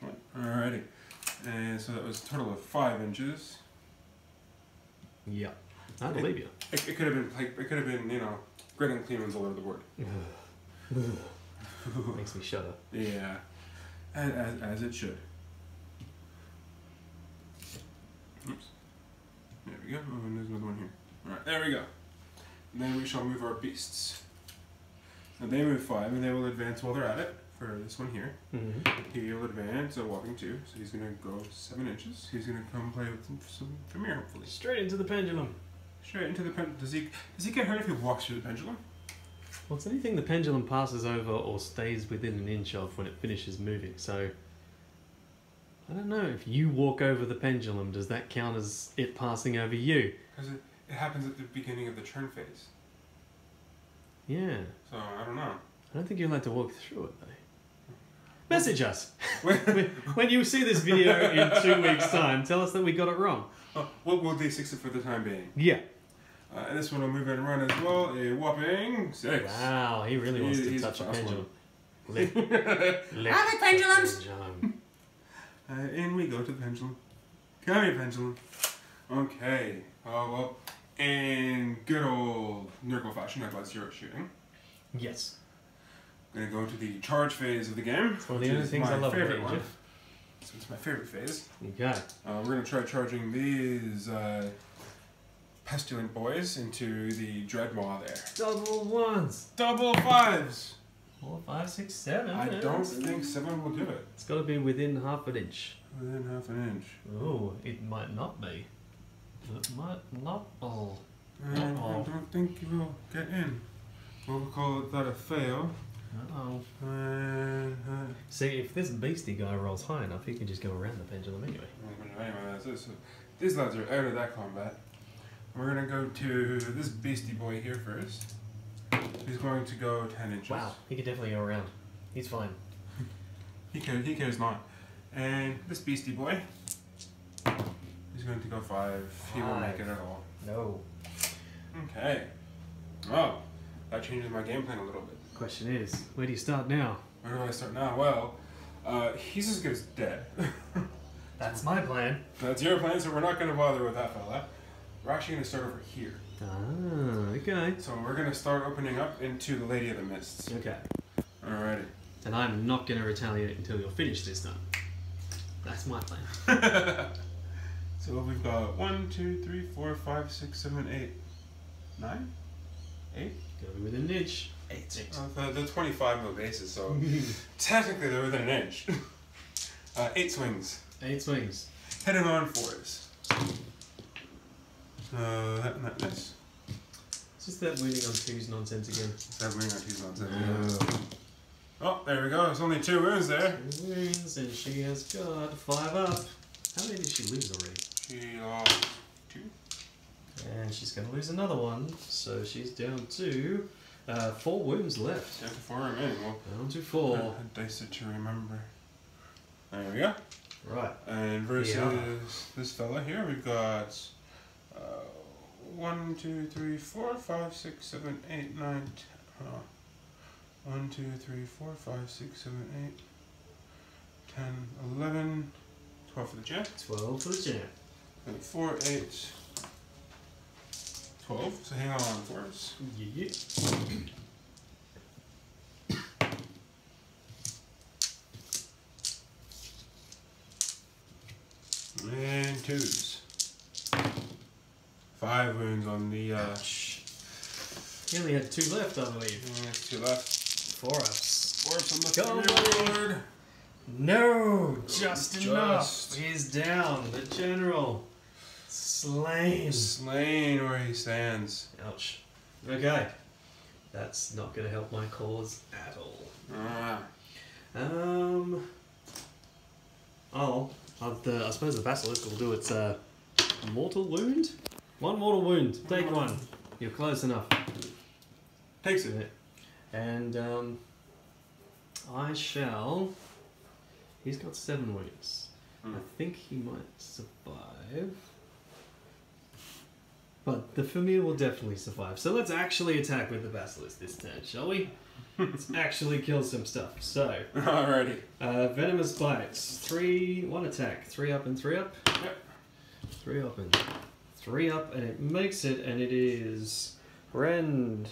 One. Alrighty. And so that was a total of five inches. Yeah. I believe it, you. It, it could have been, like, it could have been, you know, grit and clean ones all over the board. Makes me shudder. Yeah. As, as, as it should. Oops. There we go. Oh, and there's another one here. Alright, there we go. And then we shall move our beasts. Now they move five, and they will advance while they're at it. For this one here, mm-hmm. He will advance a walking two, so he's gonna go seven inches. He's gonna come play with some, some Fimir, hopefully. Straight into the pendulum. Straight into the pendulum. Does he? Does he get hurt if he walks through the pendulum? Well, it's anything the pendulum passes over or stays within an inch of when it finishes moving. So I don't know if you walk over the pendulum. Does that count as it passing over you? Because it, it happens at the beginning of the turn phase. Yeah. So I don't know. I don't think you're allowed to walk through it though. Message us when you see this video in two weeks' time. Tell us that we got it wrong. Oh, what will D six it for the time being? Yeah. Uh, and this one will move and run as well. A whopping six. Wow, he really he, wants to touch a pendulum. Lift, lift Are the pendulums? Pendulum. Uh, and we go to the pendulum. Come here, pendulum. Okay. Oh well. And good old Nurgle fashion. I've got zero shooting. Yes. I'm going to go to the charge phase of the game. It's one of the other things I love about it. So it's my favorite phase. Okay. Uh, we're going to try charging these uh, pestilent boys into the Dreadmore there. Double ones. Double fives. Four, five, six, seven. I yeah, don't think seven will do it. It's got to be within half an inch. Within half an inch. Oh, it might not be. It might not. Oh. Uh, oh. I don't think you will get in. Well, we'll call that a fail. Uh-oh. Uh-huh. See, if this beastie guy rolls high enough, he can just go around the pendulum anyway. Anyway, so, so these lads are out of that combat. We're going to go to this beastie boy here first. He's going to go ten inches. Wow, he could definitely go around. He's fine. he, cares, he cares not. And this beastie boy is going to go five. five. He won't make it at all. No. Okay. Well, that changes my game plan a little bit. Question is, where do you start now? Where do I start now? Well, uh, he's as good as dead. That's so, my plan. That's your plan, so we're not going to bother with that fella. We're actually going to start over here. Ah, okay. So we're going to start opening up into the Lady of the Mists. Okay. Alrighty. And I'm not going to retaliate until you're finished this time. That's my plan. So we've got one, two, three, four, five, six, seven, eight, nine, eight. Gotta be within an inch. Eight. eight. Uh, they're twenty-five mil bases, so technically they're within an inch. Uh, eight swings. Eight swings. Heading on fours. Uh, that, that, nice. It's just that winning on twos nonsense again. It's that winning on twos nonsense again. Oh, there we go. There's only two wounds there. Two wounds, and she has got five up. How many did she lose already? She lost two. And she's going to lose another one, so she's down to uh, four wounds left. Down to four remaining. Well, down to four. I, I dice it to remember. There we go. Right. And versus yeah. this fella here, we've got uh, one, two, three, four, five, six, seven, eight, nine, ten. Oh. One, two, three, four, five, six, seven, eight, ten, eleven, twelve for the jam. Twelve for the jam. And four, eight, twelve. So hang on for us. Yeah. And twos. Five wounds on the. Uh, he only had two left, I believe. He only had two left. Four ups. Four ups on the third. No, just, just enough. He's down. The general. Slain. Slain where he stands. Ouch. Okay. That's not going to help my cause at all. Alright. Um. Oh, the, I suppose the Basilisk will do its uh, mortal wound? One mortal wound. Take one. You're close enough. Takes it. And um, I shall. He's got seven wounds. Mm. I think he might survive, but the Fimir will definitely survive. So let's actually attack with the Basilisk this turn, shall we? Let's actually kill some stuff. So alrighty. Uh, venomous bites. Three, one attack. Three up and three up. Yep. Three up and three up, and it makes it, and it is rend.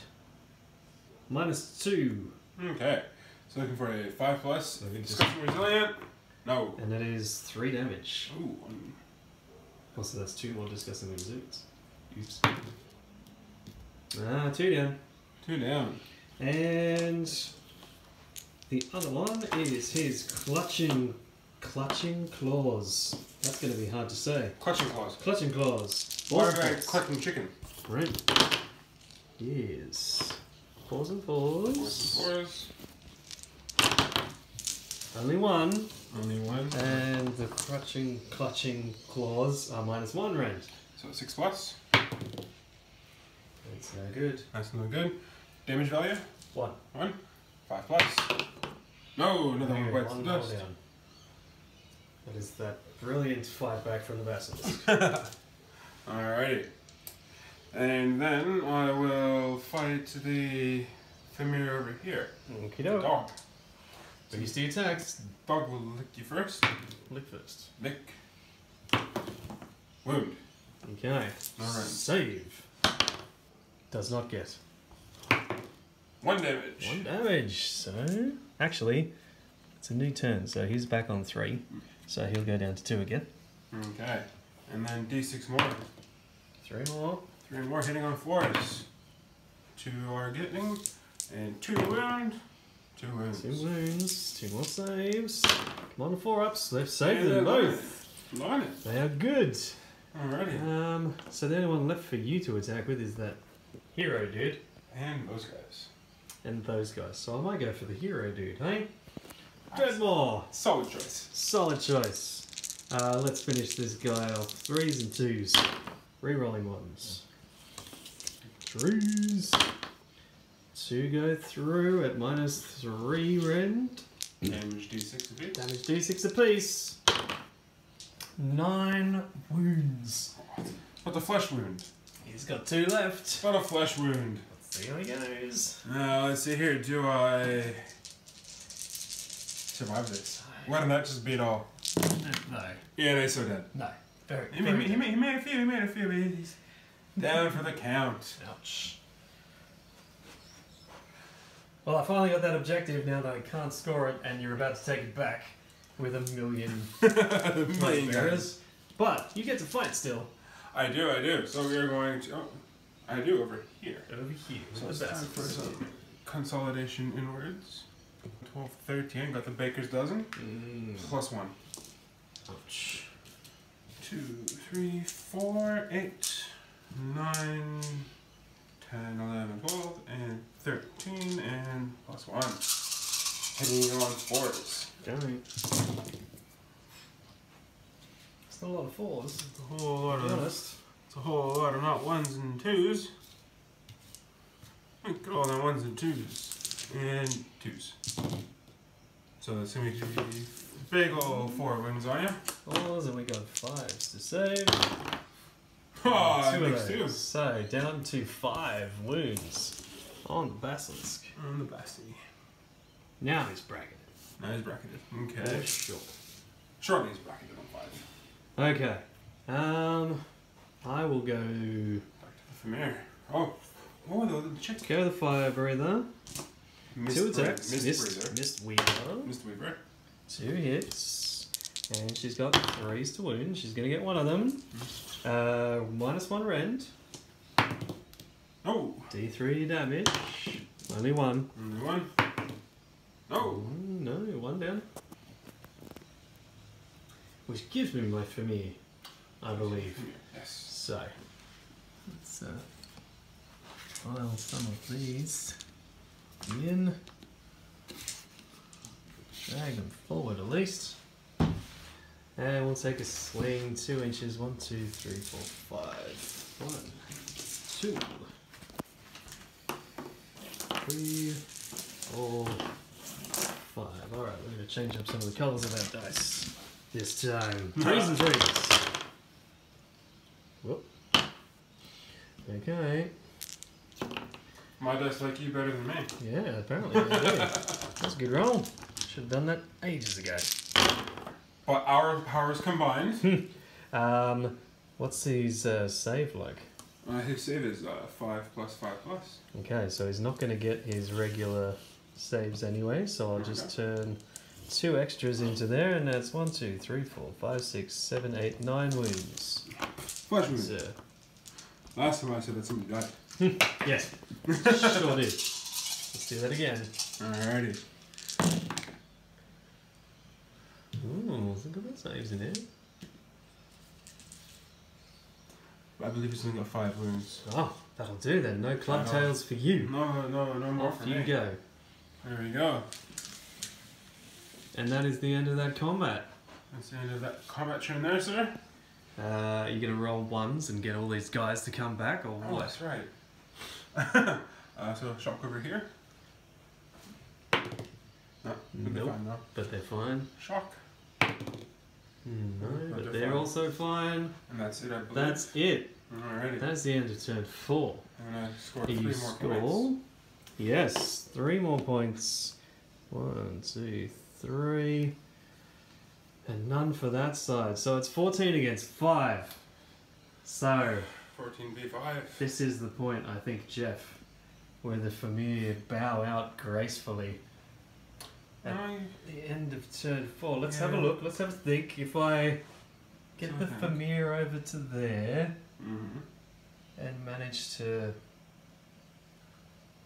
Minus two. Okay. So looking for a five plus. I think Disgusting Resilient. No. And that is three damage. Ooh. Also, that's two more Disgusting Resilience. Oops. Ah, two down. Two down. And the other one is his clutching, clutching claws. That's going to be hard to say. Clutching claws. Clutching claws. Or clutching chicken. Right. Yes. Fours and fours. Fours and fours. Only one. Only one. And the clutching, clutching claws are minus one rend. So six plus. That's no good. That's no good. Damage value? One. One. Five plus. No, another no, one bites the dust. Down. That is that brilliant fight back from the Basilisk. Alrighty. And then I will fight the Fimir over here. Okie doke. Dog. Beastie attacks. Dog will lick you first. Lick first. Lick. Wound. Okay. Alright. Save. Does not get. One damage. One damage. So, actually, it's a new turn. So he's back on three. So he'll go down to two again. Okay. And then d six more. Three more. Three more hitting on fours. Two are getting, and two wound. Two wounds. Two wounds. Two more saves. Come on, the four ups. They've saved yeah, them both. Line it. They are good. Alrighty. Um. So the only one left for you to attack with is that hero dude. And those guys. and those guys. So I might go for the hero dude, hey? Dreadmore! Solid choice. Solid choice. Uh, let's finish this guy off. Threes and twos. Rerolling ones. Threes. Two go through at minus three rend. Damage d six apiece. Damage d six apiece. Nine wounds. Got a flesh wound. He's got two left. Got a flesh wound. Let's see how he goes. Now, let's see here. Do I survive this? No. Why didn't that just beat all? No. Yeah, they so dead. No. Very, he, very made, dead. He, made, he made a few, he made a few, but he's down for the count. Ouch. Well, I finally got that objective now that I can't score it, and you're about to take it back with a million Plague Bearers. But you get to fight still. I do, I do. So we're going to. Oh, I do over here. Over here. So it's time for some consolidation inwards. twelve, thirteen. Got the baker's dozen. Mm. Plus one. Ouch. two, three, four, eight, nine, ten, eleven, twelve, and thirteen, and plus one. Hitting on fours. Damn. It's not a lot of fours. It's a whole lot of honest. It's a whole lot of not ones and twos. Look at all the ones and twos. And twos. So that's gonna be big old four wins on you. Fours, and we got fives to save. Oh, two makes two. So, down to five wounds on the Basilisk. On the Bassi. Now he's bracketed. Now he's bracketed. Okay. Sure. Surely he's bracketed on five. Okay. Um, I will go... Back to the Fimir. Oh. Oh, the, the check. Go the fire breather. Mist two attacks. Mist, Mist Mistweaver. Mistweaver. Two hits. And she's got threes to wound. She's going to get one of them. Uh, minus one rend. Oh. D three damage. Only one. Only one. No. Oh, no, one down. Which gives me my Fimir, I believe. Yes. So, let's uh, file some of these in. Drag them forward at least. And we'll take a swing, two inches, one, two, three, four, five. One, two, three, four, five. Alright, we're going to change up some of the colours of our dice this time. Threes and threes. Whoop. Okay. My dice like you better than me. Yeah, apparently. That's a good roll. Should have done that ages ago. But our powers combined. um, what's his uh, save like? Uh, his save is uh, five plus, five plus. Okay, so he's not going to get his regular saves anyway, so I'll just okay. turn two extras into there, and that's one, two, three, four, five, six, seven, eight, nine wounds. Flesh wounds. Uh, Last time I said that somebody died. Yes, sure did. Let's do that again. Alrighty. Ooh, look at that saves in there. I believe he's only got five wounds. Oh, that'll do then. No club tails for you. No, no, no more for me. Off you go. There we go. And that is the end of that combat. That's the end of that combat turn there, sir. Uh, are you going to roll ones and get all these guys to come back, or oh, what? That's right. uh, so, shock over here. No, but nope, they're fine though. But they're fine. Shock. No, but, but they're, they're fine. also fine. And that's it, I believe. That's it. Alrighty. That's the end of turn four. I'm going to score three more score? points. Yes, three more points. One, two, three. And none for that side. So it's fourteen against five. So... fourteen v five. This is the point, I think, Jeff, where the Fimir bow out gracefully. At the end of turn four. Let's yeah. have a look. Let's have a think. If I get so the Fimir over to there mm-hmm. and manage to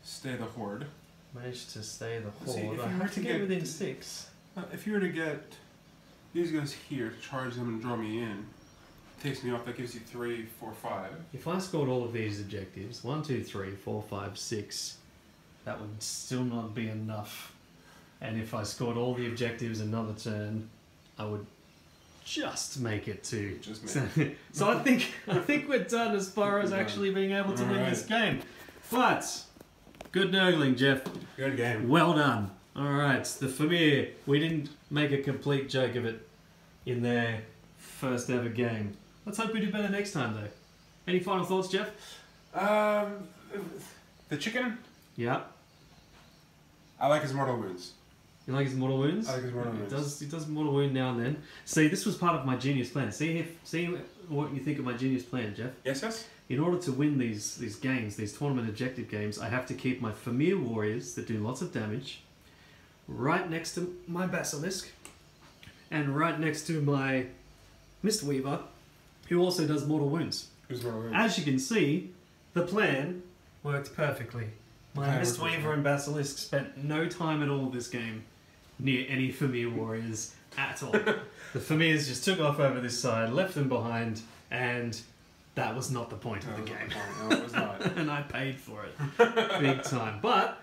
stay the horde, manage to stay the horde. See, if I have to, to get, get within six. Uh, if you were to get these guys here, charge them and draw me in, takes me off. That gives you three, four, five. If I scored all of these objectives, one, two, three, four, five, six. that would still not be enough. And if I scored all the objectives another turn, I would just make it to. Just make it. So I think I think we're done as far as actually being able to all win right. this game. But good nurgling, Jeff. Good game. Well done. All right, the Fimir. We didn't make a complete joke of it in their first ever game. Let's hope we do better next time, though. Any final thoughts, Jeff? Um, the chicken. Yeah. I like his mortal wounds. You like his mortal wounds? I like his mortal wounds. It does, it does mortal wound now and then. See, this was part of my genius plan. See if, see what you think of my genius plan, Jeff. Yes, yes. In order to win these these games, these tournament objective games, I have to keep my Fimir Warriors that do lots of damage right next to my Basilisk and right next to my Mistweaver, who also does mortal wounds. Who's mortal wounds? As you can see, the plan worked perfectly. My Mistweaver and Basilisk spent no time at all this game near any Fimir Warriors at all. The Fimirs just took off over this side, left them behind, and that was not the point no, of the game. The no, it was not. And I paid for it. Big time. But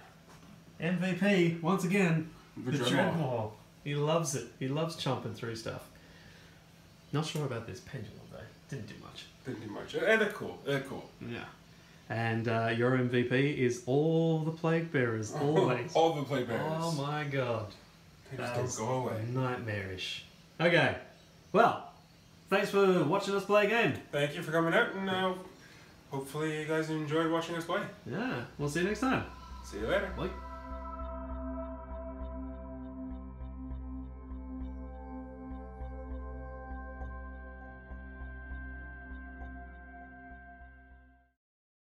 M V P, once again, the, the Dreadmore. He loves it. He loves chomping through stuff. Not sure about this pendulum, though. Didn't do much. Didn't do much. And they're cool. They're cool. Yeah. And uh, your M V P is all the Plague Bearers, always. All the Plague Bearers. Oh my god. They just don't go away. Nightmarish. Okay. Well, thanks for watching us play a game. Thank you for coming out, and uh, hopefully you guys enjoyed watching us play. Yeah. We'll see you next time. See you later. Bye.